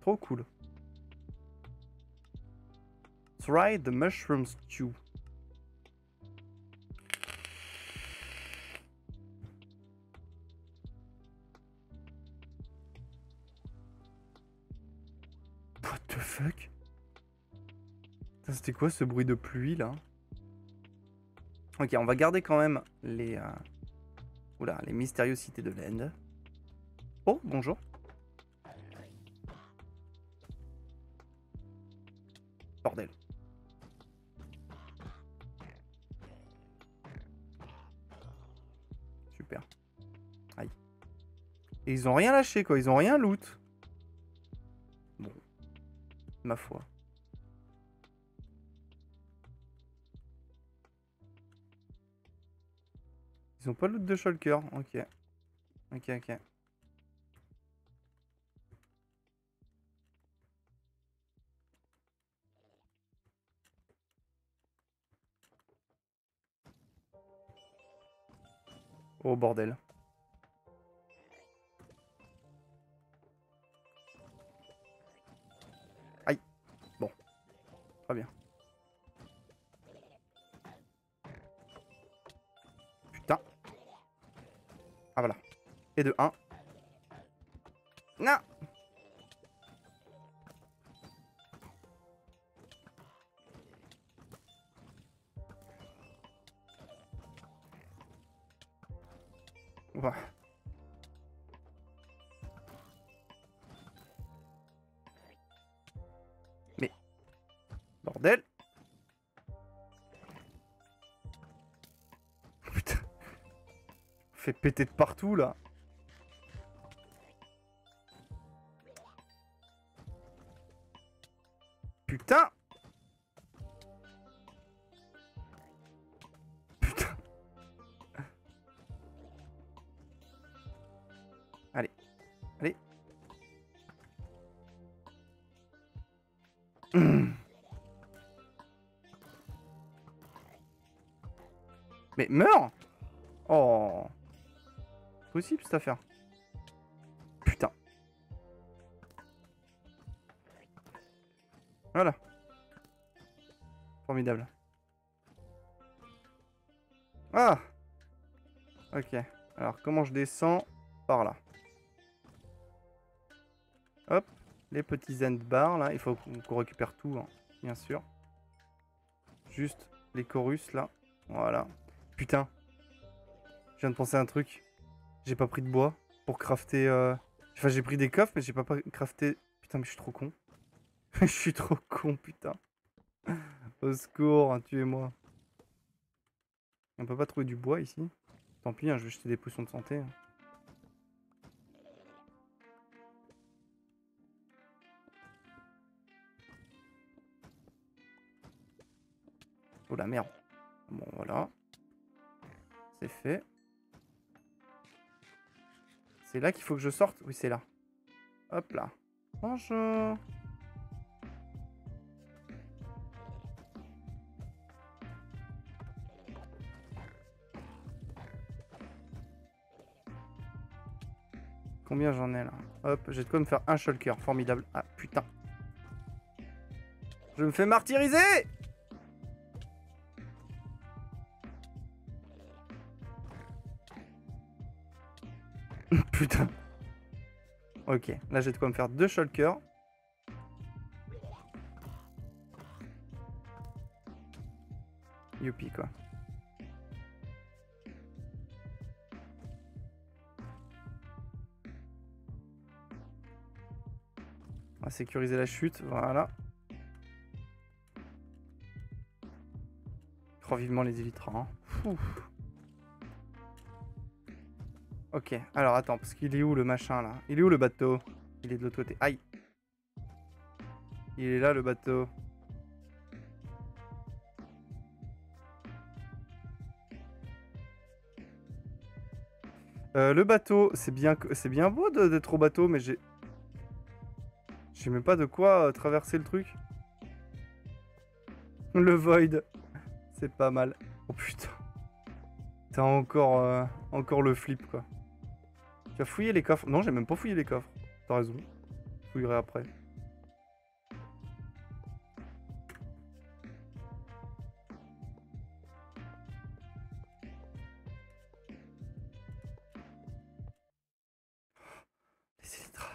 Trop cool. Try the mushroom stew. What the fuck? C'était quoi ce bruit de pluie là? Ok, on va garder quand même les... Oula, les mystériosités de l'End. Oh, bonjour. Bordel. Super. Aïe. Et ils ont rien lâché quoi, ils ont rien loot. Bon. Ma foi. Ils n'ont pas l'autre de Shulker, ok. Ok, ok. Oh bordel. Aïe. Bon. Très bien. Ah voilà. Et de 1. Non. Voilà. Mais. Bordel. Fait péter de partout là. Putain. Putain. Allez. Allez. Mais meurs. Oh. C'est possible cette affaire. Putain. Voilà. Formidable. Ah. Ok. Alors comment je descends? Par là. Hop. Les petits end bars là. Il faut qu'on récupère tout, hein, bien sûr. Juste les chorus là. Voilà. Putain. Je viens de penser à un truc. J'ai pas pris de bois pour crafter... Enfin j'ai pris des coffres mais j'ai pas crafté... Putain mais je suis trop con. Je suis trop con putain. Au secours, hein, tuez-moi. On peut pas trouver du bois ici. Tant pis, hein, je vais jeter des potions de santé. Hein. Oh la merde. Bon voilà. C'est fait. C'est là qu'il faut que je sorte. Oui c'est là. Hop là. Bonjour. Combien j'en ai là? Hop, j'ai de quoi me faire un shulker. Formidable. Ah putain. Je me fais martyriser. Putain. Ok, là j'ai de quoi me faire 2 shulkers. Youpi quoi. On va sécuriser la chute, voilà. Trop vivement les Elytra. Hein. Ouf. Ok, alors attends, parce qu'il est où le machin là? Il est où le bateau? Il est de l'autre côté. Aïe! Il est là le bateau. Le bateau, c'est bien beau d'être au bateau, mais j'ai... Je sais même pas de quoi traverser le truc. Le void. C'est pas mal. Oh putain. T'as encore, encore le flip quoi. Tu as fouillé les coffres? Non, j'ai même pas fouillé les coffres. T'as raison. Je fouillerai après. Les Elytra.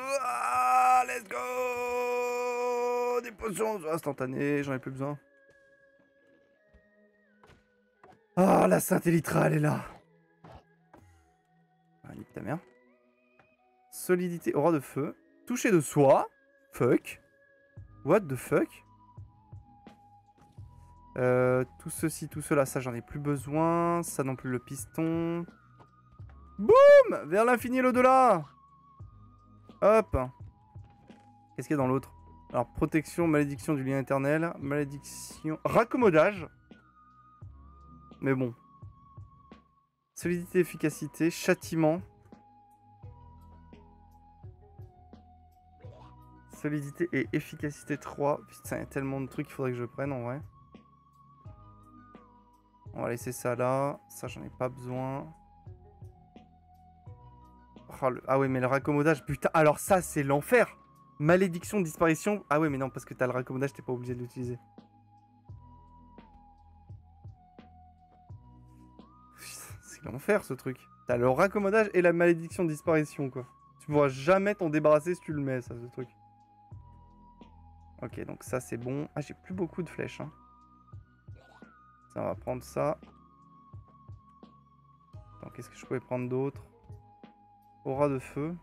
Ah, let's go. Des potions instantanées, j'en ai plus besoin. Ah, oh, la Sainte Elytra, elle est là. Ah, nique ta mère. Solidité, aura de feu. Toucher de soie. Fuck. What the fuck. Tout ceci, tout cela, ça j'en ai plus besoin. Ça non plus, le piston. Boum. Vers l'infini et l'au-delà. Hop. Qu'est-ce qu'il y a dans l'autre? Alors, protection, malédiction du lien éternel. Malédiction, raccommodage. Mais bon. Solidité, efficacité, châtiment. Solidité et efficacité 3. Putain, il y a tellement de trucs qu'il faudrait que je prenne en vrai. On va laisser ça là. Ça, j'en ai pas besoin. Oh, le... Ah ouais, mais le raccommodage, putain. Alors ça, c'est l'enfer. Malédiction, disparition. Ah ouais, mais non, parce que t'as le raccommodage, t'es pas obligé de l'utiliser. L'enfer ce truc. T'as le raccommodage et la malédiction de disparition quoi. Tu pourras jamais t'en débarrasser si tu le mets ça ce truc. Ok donc ça c'est bon. Ah j'ai plus beaucoup de flèches hein. Ça on va prendre ça. Attends qu'est-ce que je pouvais prendre d'autre? Aura de feu.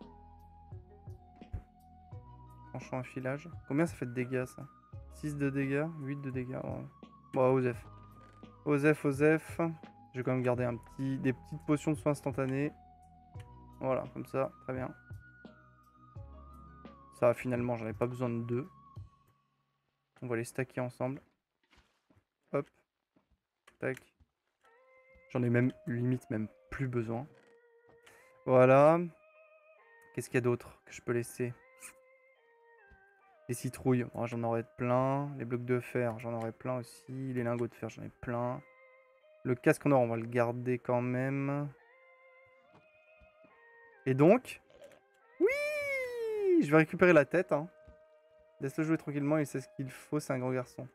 Tranchant un filage. Combien ça fait de dégâts ça? 6 de dégâts, 8 de dégâts. Bon Osef. Osef, Osef. Je vais quand même garder un petit, des petites potions de soins instantanées. Voilà, comme ça, très bien. Ça, finalement, j'en ai pas besoin de 2. On va les stacker ensemble. Hop. Tac. J'en ai même, limite, même plus besoin. Voilà. Qu'est-ce qu'il y a d'autre que je peux laisser? Les citrouilles, oh, j'en aurais plein. Les blocs de fer, j'en aurais plein aussi. Les lingots de fer, j'en ai plein. Le casque en or, on va le garder quand même. Et donc... Oui, je vais récupérer la tête. Hein. Laisse-le jouer tranquillement, il sait ce qu'il faut, c'est un grand garçon.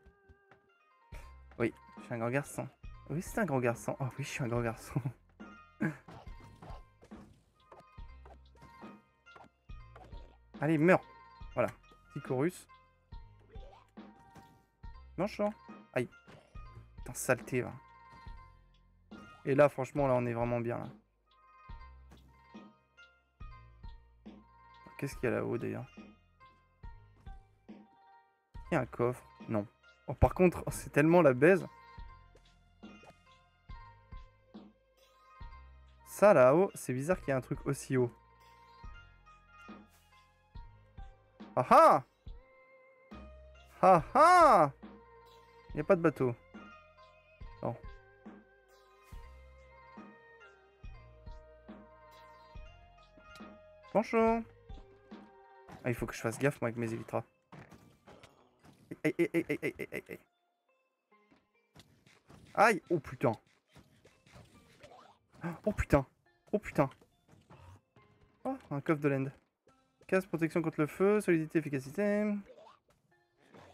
Oui, je suis un grand garçon. Oui, c'est un grand garçon. Oh oui, je suis un grand garçon. Allez, meurs. Voilà, petit chorus. Manchant. Aïe. Putain, saleté, là. Et là, franchement, là, on est vraiment bien, là. Qu'est-ce qu'il y a là-haut, d'ailleurs? Il y a un coffre. Non. Oh, par contre, oh, c'est tellement la baise. Ça, là-haut, c'est bizarre qu'il y ait un truc aussi haut. Ah ah! Ah ah! Il n'y a pas de bateau. Non. Bonjour. Ah, il faut que je fasse gaffe, moi, avec mes Elytras. Aïe, aïe, aïe, aïe, aïe, aïe, aïe. Aïe! Oh putain! Oh putain! Oh putain! Oh, un coffre de l'End. Casse, protection contre le feu, solidité, efficacité.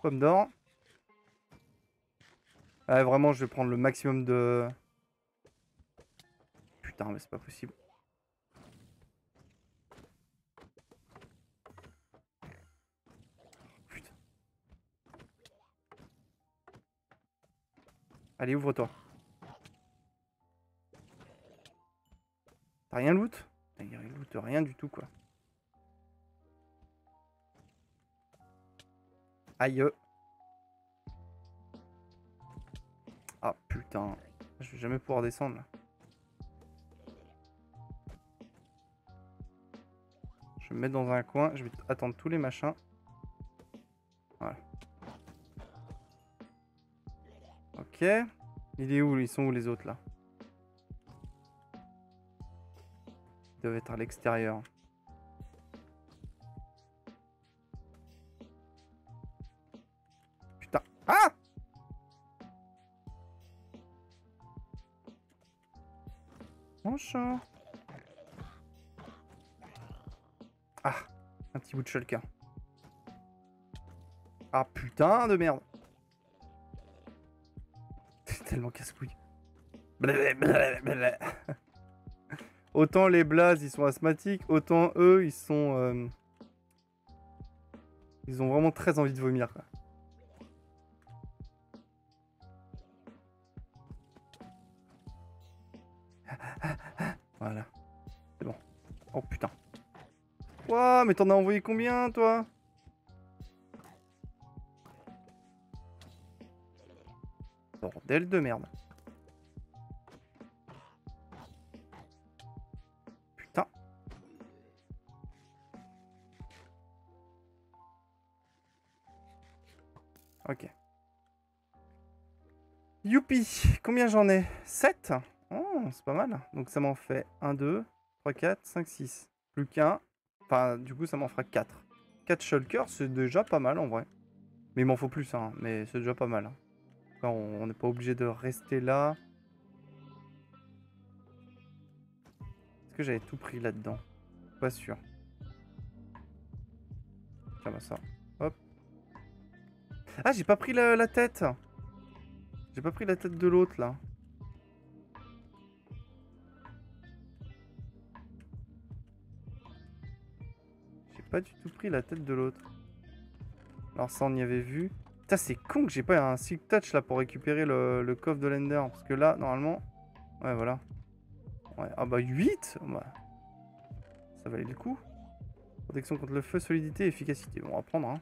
Pomme d'or. Ah, vraiment, je vais prendre le maximum de... Putain, mais c'est pas possible. Allez, ouvre-toi. T'as rien loot? Il loot rien du tout, quoi. Aïe. Ah, putain. Je vais jamais pouvoir descendre, là. Je vais me mettre dans un coin. Je vais attendre tous les machins. Voilà. Ok. Il est où? Ils sont où les autres là? Ils doivent être à l'extérieur. Putain. Ah! Mon chat. Ah! Un petit bout de Shulker. Ah putain de merde! Tellement casse-couille. Autant les blazes, ils sont asthmatiques, autant eux, ils sont... Ils ont vraiment très envie de vomir, quoi. Voilà. C'est bon. Oh, putain. Ouah, mais t'en as envoyé combien, toi? Bordel de merde. Putain. Ok. Youpi. Combien j'en ai? 7. Oh, c'est pas mal. Donc ça m'en fait 1, 2, 3, 4, 5, 6. Plus qu'un. Enfin, du coup, ça m'en fera 4. 4 shulkers, c'est déjà pas mal en vrai. Mais il m'en faut plus, hein. Mais c'est déjà pas mal. On n'est pas obligé de rester là. Est-ce que j'avais tout pris là-dedans? Pas sûr. Tiens, bah ça. Hop. Ah, j'ai pas pris la tête. J'ai pas pris la tête de l'autre, là. J'ai pas du tout pris la tête de l'autre. Alors ça, on y avait vu. Putain, c'est con que j'ai pas un silk touch là pour récupérer le coffre de l'Ender. Parce que là, normalement... Ouais, voilà. Ouais. Ah bah 8 bah... Ça valait le coup. Protection contre le feu, solidité, efficacité. Bon, on va prendre, hein.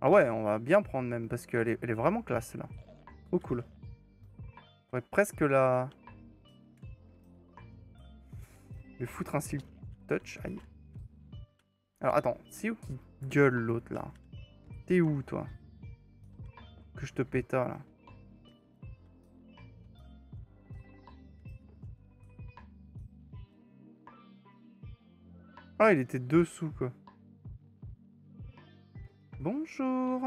Ah ouais, on va bien prendre même. Parce qu'elle est vraiment classe là. Oh cool. Ouais, presque là... Je vais foutre un silk touch. Aïe. Alors attends, c'est où qui gueule l'autre là? T'es où toi? Que je te pétale là. Ah, il était dessous, quoi. Bonjour.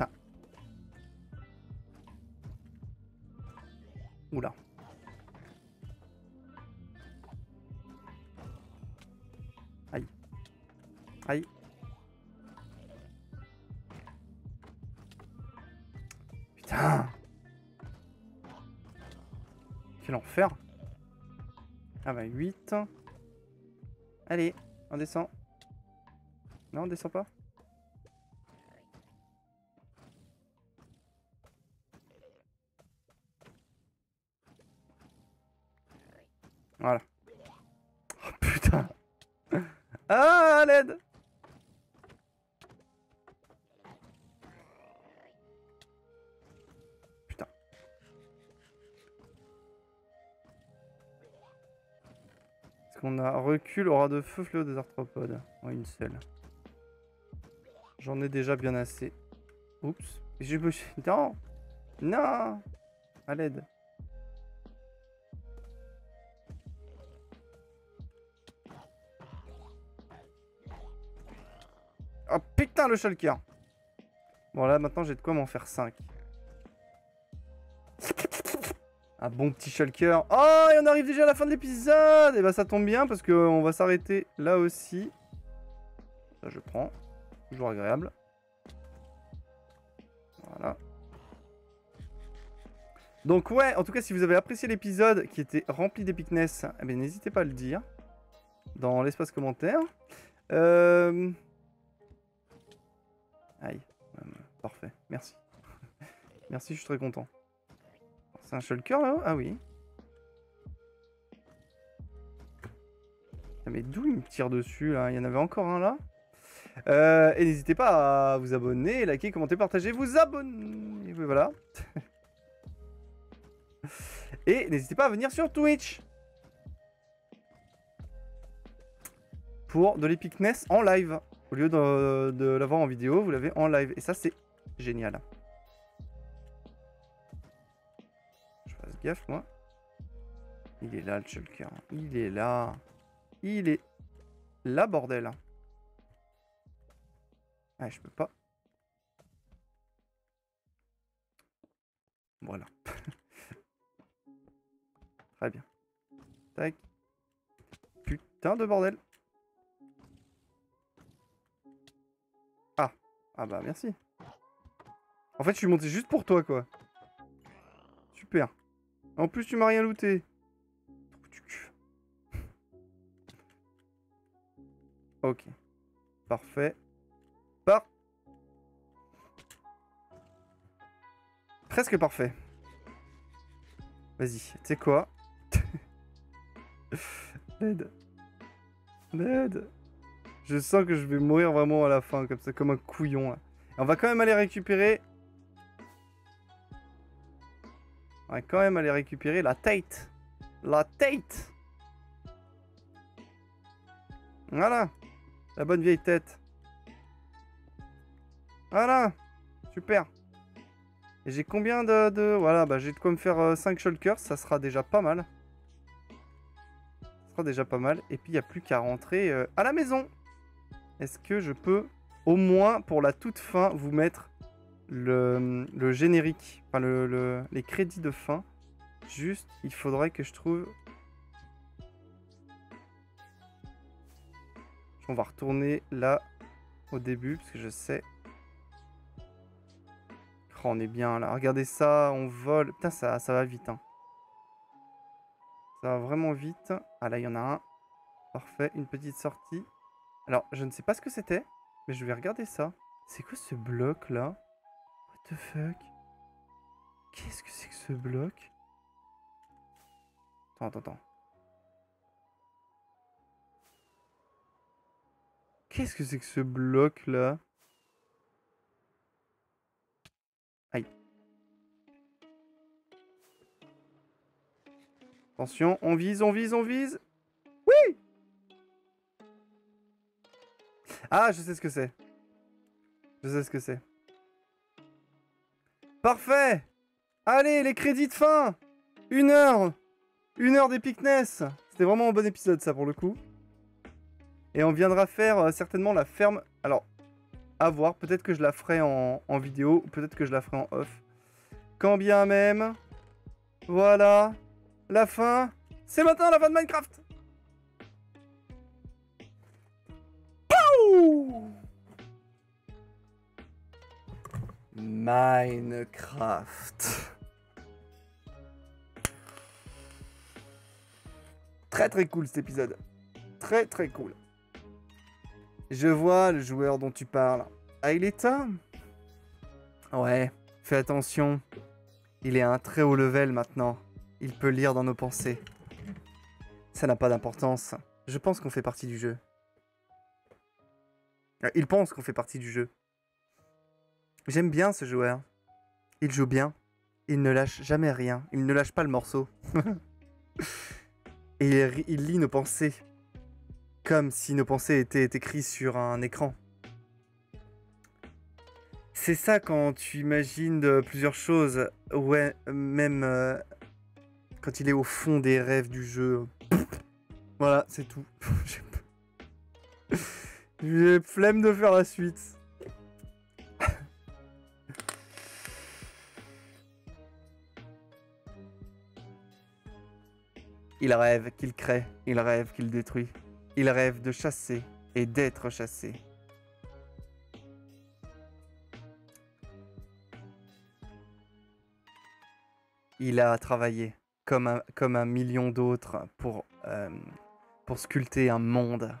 Ah. Oula. Aïe. Aïe. Putain. Quel enfer. Ah bah 8. Allez, on descend. Non, on descend pas. Voilà. Oh putain. Ah, l'aide. On a recul, aura de feu, fléau des arthropodes. Ouais, une seule. J'en ai déjà bien assez. Oups. J'ai bougé. Non. Non. À l'aide. Oh putain, le shulker. Bon, là, maintenant, j'ai de quoi m'en faire 5. Un bon petit shulker. Oh, et on arrive déjà à la fin de l'épisode. Et bah ça tombe bien parce qu'on va s'arrêter là aussi. Ça je prends. Toujours agréable. Voilà. Donc ouais, en tout cas si vous avez apprécié l'épisode qui était rempli d'épicness, eh bien n'hésitez pas à le dire dans l'espace commentaire. Aïe. Parfait, merci. Merci, je suis très content. C'est un shulker là-haut? Ah oui. Mais d'où il me tire dessus là? Il y en avait encore un là. Et n'hésitez pas à vous abonner, liker, commenter, partager, vous abonner. Et voilà. Et n'hésitez pas à venir sur Twitch pour de l'épicness en live. Au lieu de l'avoir en vidéo, vous l'avez en live. Et ça c'est génial. Gaffe moi. Il est là le shulker. Il est là. Il est là bordel. Ah je peux pas. Voilà. Très bien. Tac. Putain de bordel. Ah. Ah bah merci. En fait je suis monté juste pour toi quoi. Super. En plus, tu m'as rien looté. Ok. Parfait. Presque parfait. Vas-y, tu sais quoi? L'aide. L'aide. Je sens que je vais mourir vraiment à la fin, comme ça, comme un couillon. Là. On va quand même aller récupérer... On va quand même aller récupérer la tête. La tête. Voilà. La bonne vieille tête. Voilà. Super. Et j'ai combien de... Voilà, bah j'ai de quoi me faire 5 shulkers. Ça sera déjà pas mal. Ça sera déjà pas mal. Et puis, il n'y a plus qu'à rentrer à la maison. Est-ce que je peux, au moins, pour la toute fin, vous mettre... Le générique, enfin les crédits de fin, juste il faudrait que je trouve... On va retourner là au début parce que je sais... Oh, on est bien là, regardez ça, on vole, putain ça va vite hein. Ça va vraiment vite. Ah là il y en a un, parfait, une petite sortie. Alors je ne sais pas ce que c'était, mais je vais regarder ça. C'est quoi ce bloc là? The fuck? Qu'est-ce que c'est que ce bloc? Attends. Qu'est-ce que c'est que ce bloc là? Aïe. Attention, on vise. Oui! Ah, je sais ce que c'est. Parfait! Allez, les crédits de fin! Une heure d'épicness! C'était vraiment un bon épisode, ça, pour le coup. Et on viendra faire certainement la ferme. Alors, à voir. Peut-être que je la ferai en vidéo. Peut-être que je la ferai en off. Quand bien même. Voilà. La fin. C'est maintenant la fin de Minecraft. Pouh! Minecraft. Très très cool cet épisode. Très très cool. Je vois le joueur dont tu parles. Aileta? Ouais, fais attention. Il est à un très haut level maintenant. Il peut lire dans nos pensées. Ça n'a pas d'importance. Je pense qu'on fait partie du jeu. Il pense qu'on fait partie du jeu. J'aime bien ce joueur. Il joue bien. Il ne lâche jamais rien. Il ne lâche pas le morceau. Et il lit nos pensées. Comme si nos pensées étaient écrites sur un écran. C'est ça quand tu imagines plusieurs choses. Ouais, même quand il est au fond des rêves du jeu. Voilà, c'est tout. J'ai flemme de faire la suite. Il rêve qu'il crée, il rêve qu'il détruit, il rêve de chasser et d'être chassé. Il a travaillé comme un million d'autres pour sculpter un monde.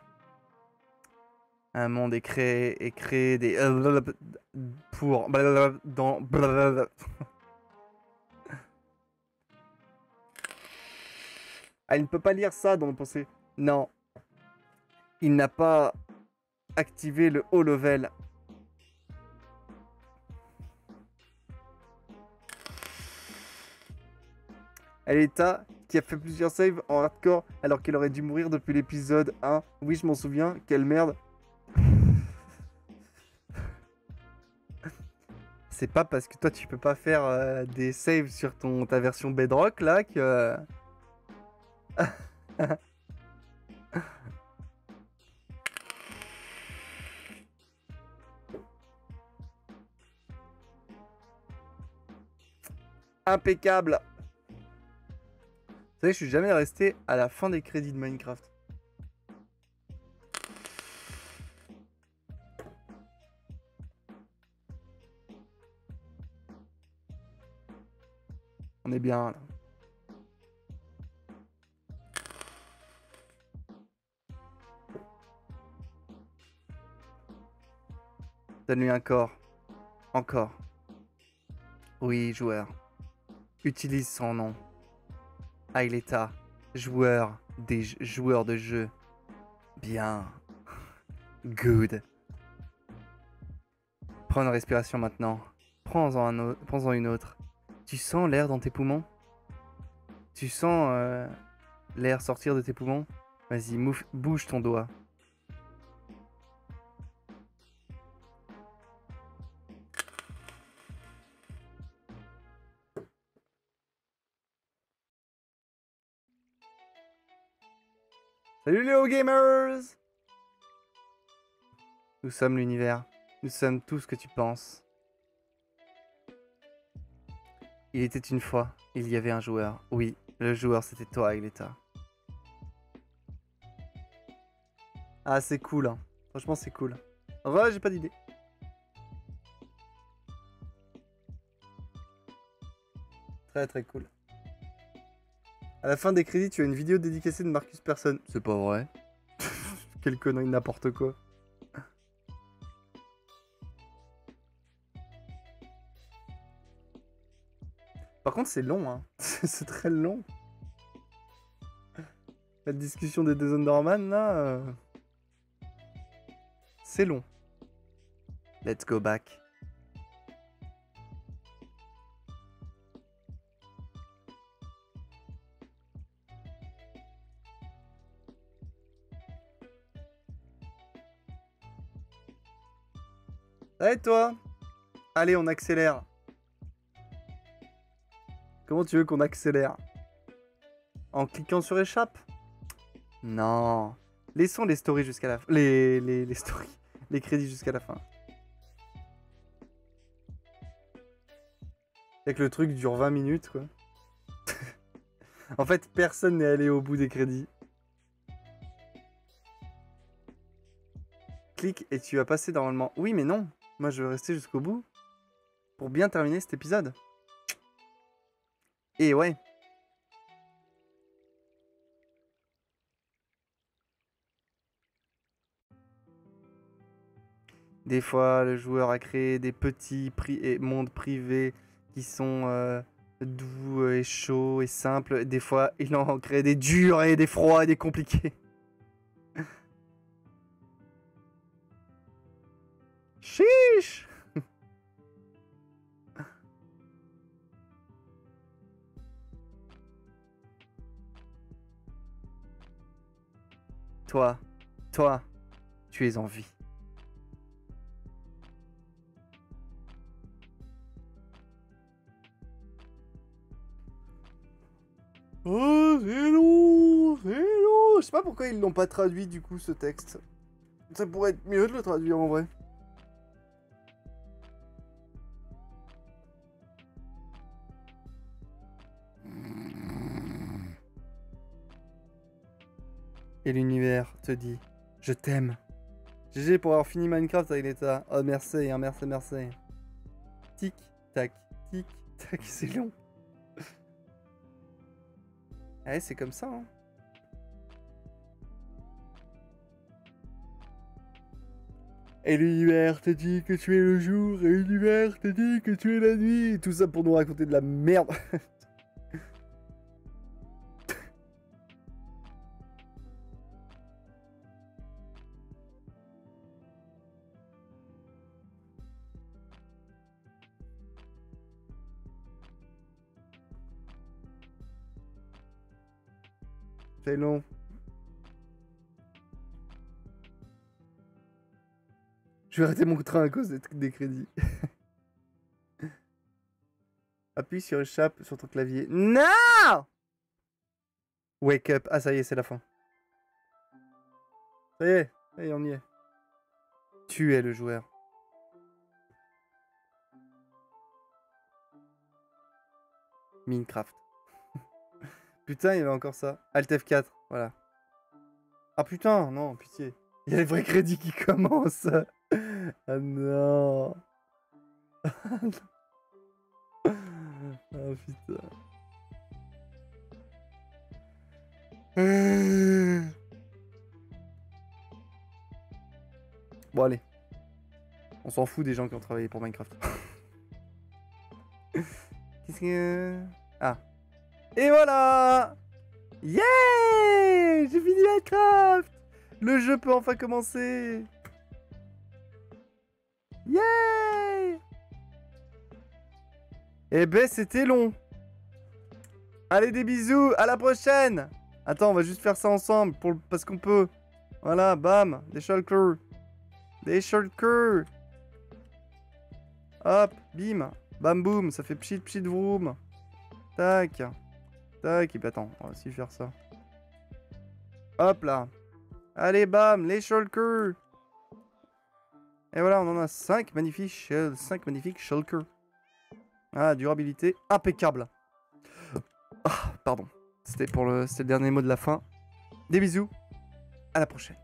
Un monde est créé et créer des... pour... dans... Ah, il ne peut pas lire ça dans le pensée. Non. Il n'a pas activé le haut level. Aileta, qui a fait plusieurs saves en hardcore alors qu'elle aurait dû mourir depuis l'épisode 1. Oui, je m'en souviens. Quelle merde. C'est pas parce que toi, tu peux pas faire des saves sur ta version bedrock, là, que... Impeccable. Vous savez, je suis jamais resté à la fin des crédits de Minecraft. On est bien là. Donne-lui un corps. Encore. Oui, joueur. Utilise son nom. Aileta, joueur des joueurs de jeu. Bien. Good. Prends une respiration maintenant. Prends-en une autre. Tu sens l'air dans tes poumons? Tu sens l'air sortir de tes poumons? Vas-y, bouge ton doigt. Salut Léo Gamers! Nous sommes l'univers. Nous sommes tout ce que tu penses. Il était une fois, il y avait un joueur. Oui, le joueur c'était toi, Aileta. Ah, c'est cool, hein. Franchement, c'est cool. Re, j'ai pas d'idée. Très très cool. À la fin des crédits, tu as une vidéo dédicacée de Marcus Persson. C'est pas vrai. Quelle connerie, n'importe quoi. Par contre, c'est long, hein. C'est très long. La discussion des deux Enderman, là... C'est long. Let's go back. Allez, toi. Allez, on accélère. Comment tu veux qu'on accélère? En cliquant sur échappe? Non. Laissons les stories jusqu'à la fin. Les stories. Les crédits jusqu'à la fin. C'est que le truc dure 20 minutes, quoi. En fait, personne n'est allé au bout des crédits. Clique et tu vas passer normalement. Oui, mais non. Moi, je vais rester jusqu'au bout. Pour bien terminer cet épisode. Et ouais. Des fois, le joueur a créé des petits mondes privés qui sont doux et chauds et simples. Des fois, il en crée des durs et des froids et des compliqués. Chiche! Toi, tu es en vie. Oh, c'est lourd, c'est lourd. Je sais pas pourquoi ils l'ont pas traduit du coup ce texte. Ça pourrait être mieux de le traduire en vrai. Et l'univers te dit, je t'aime. GG pour avoir fini Minecraft avec Aileta. Oh merci, hein, merci, merci. Tic, tac, tic, tac, c'est long. Ouais, c'est comme ça, hein. Et l'univers te dit que tu es le jour, et l'univers te dit que tu es la nuit. Et tout ça pour nous raconter de la merde. C'est long. Je vais arrêter mon train à cause des crédits. Appuie sur échappe sur ton clavier. Non! Wake up. Ah, ça y est, c'est la fin. Ça y est, on y est. Tu es le joueur. Minecraft. Putain, il y avait encore ça. Alt F4, voilà. Ah putain, non, pitié. Il y a les vrais crédits qui commencent. Ah non. Ah putain. Bon, allez. On s'en fout des gens qui ont travaillé pour Minecraft. Qu'est-ce que... Ah. Et voilà! Yeah! J'ai fini Minecraft! Le jeu peut enfin commencer! Yeah! Eh ben, c'était long! Allez, des bisous! À la prochaine! Attends, on va juste faire ça ensemble, parce qu'on peut. Voilà, bam! Des shulkers! Des shulkers! Hop, bim! Bam boum! Ça fait pchit pchit vroom! Tac! Tac, et puis attends, on va aussi faire ça. Hop là. Allez, bam, les shulkers. Et voilà, on en a 5 magnifiques, 5 magnifiques shulkers. Ah, durabilité impeccable. Ah, pardon. C'était le dernier mot de la fin. Des bisous. À la prochaine.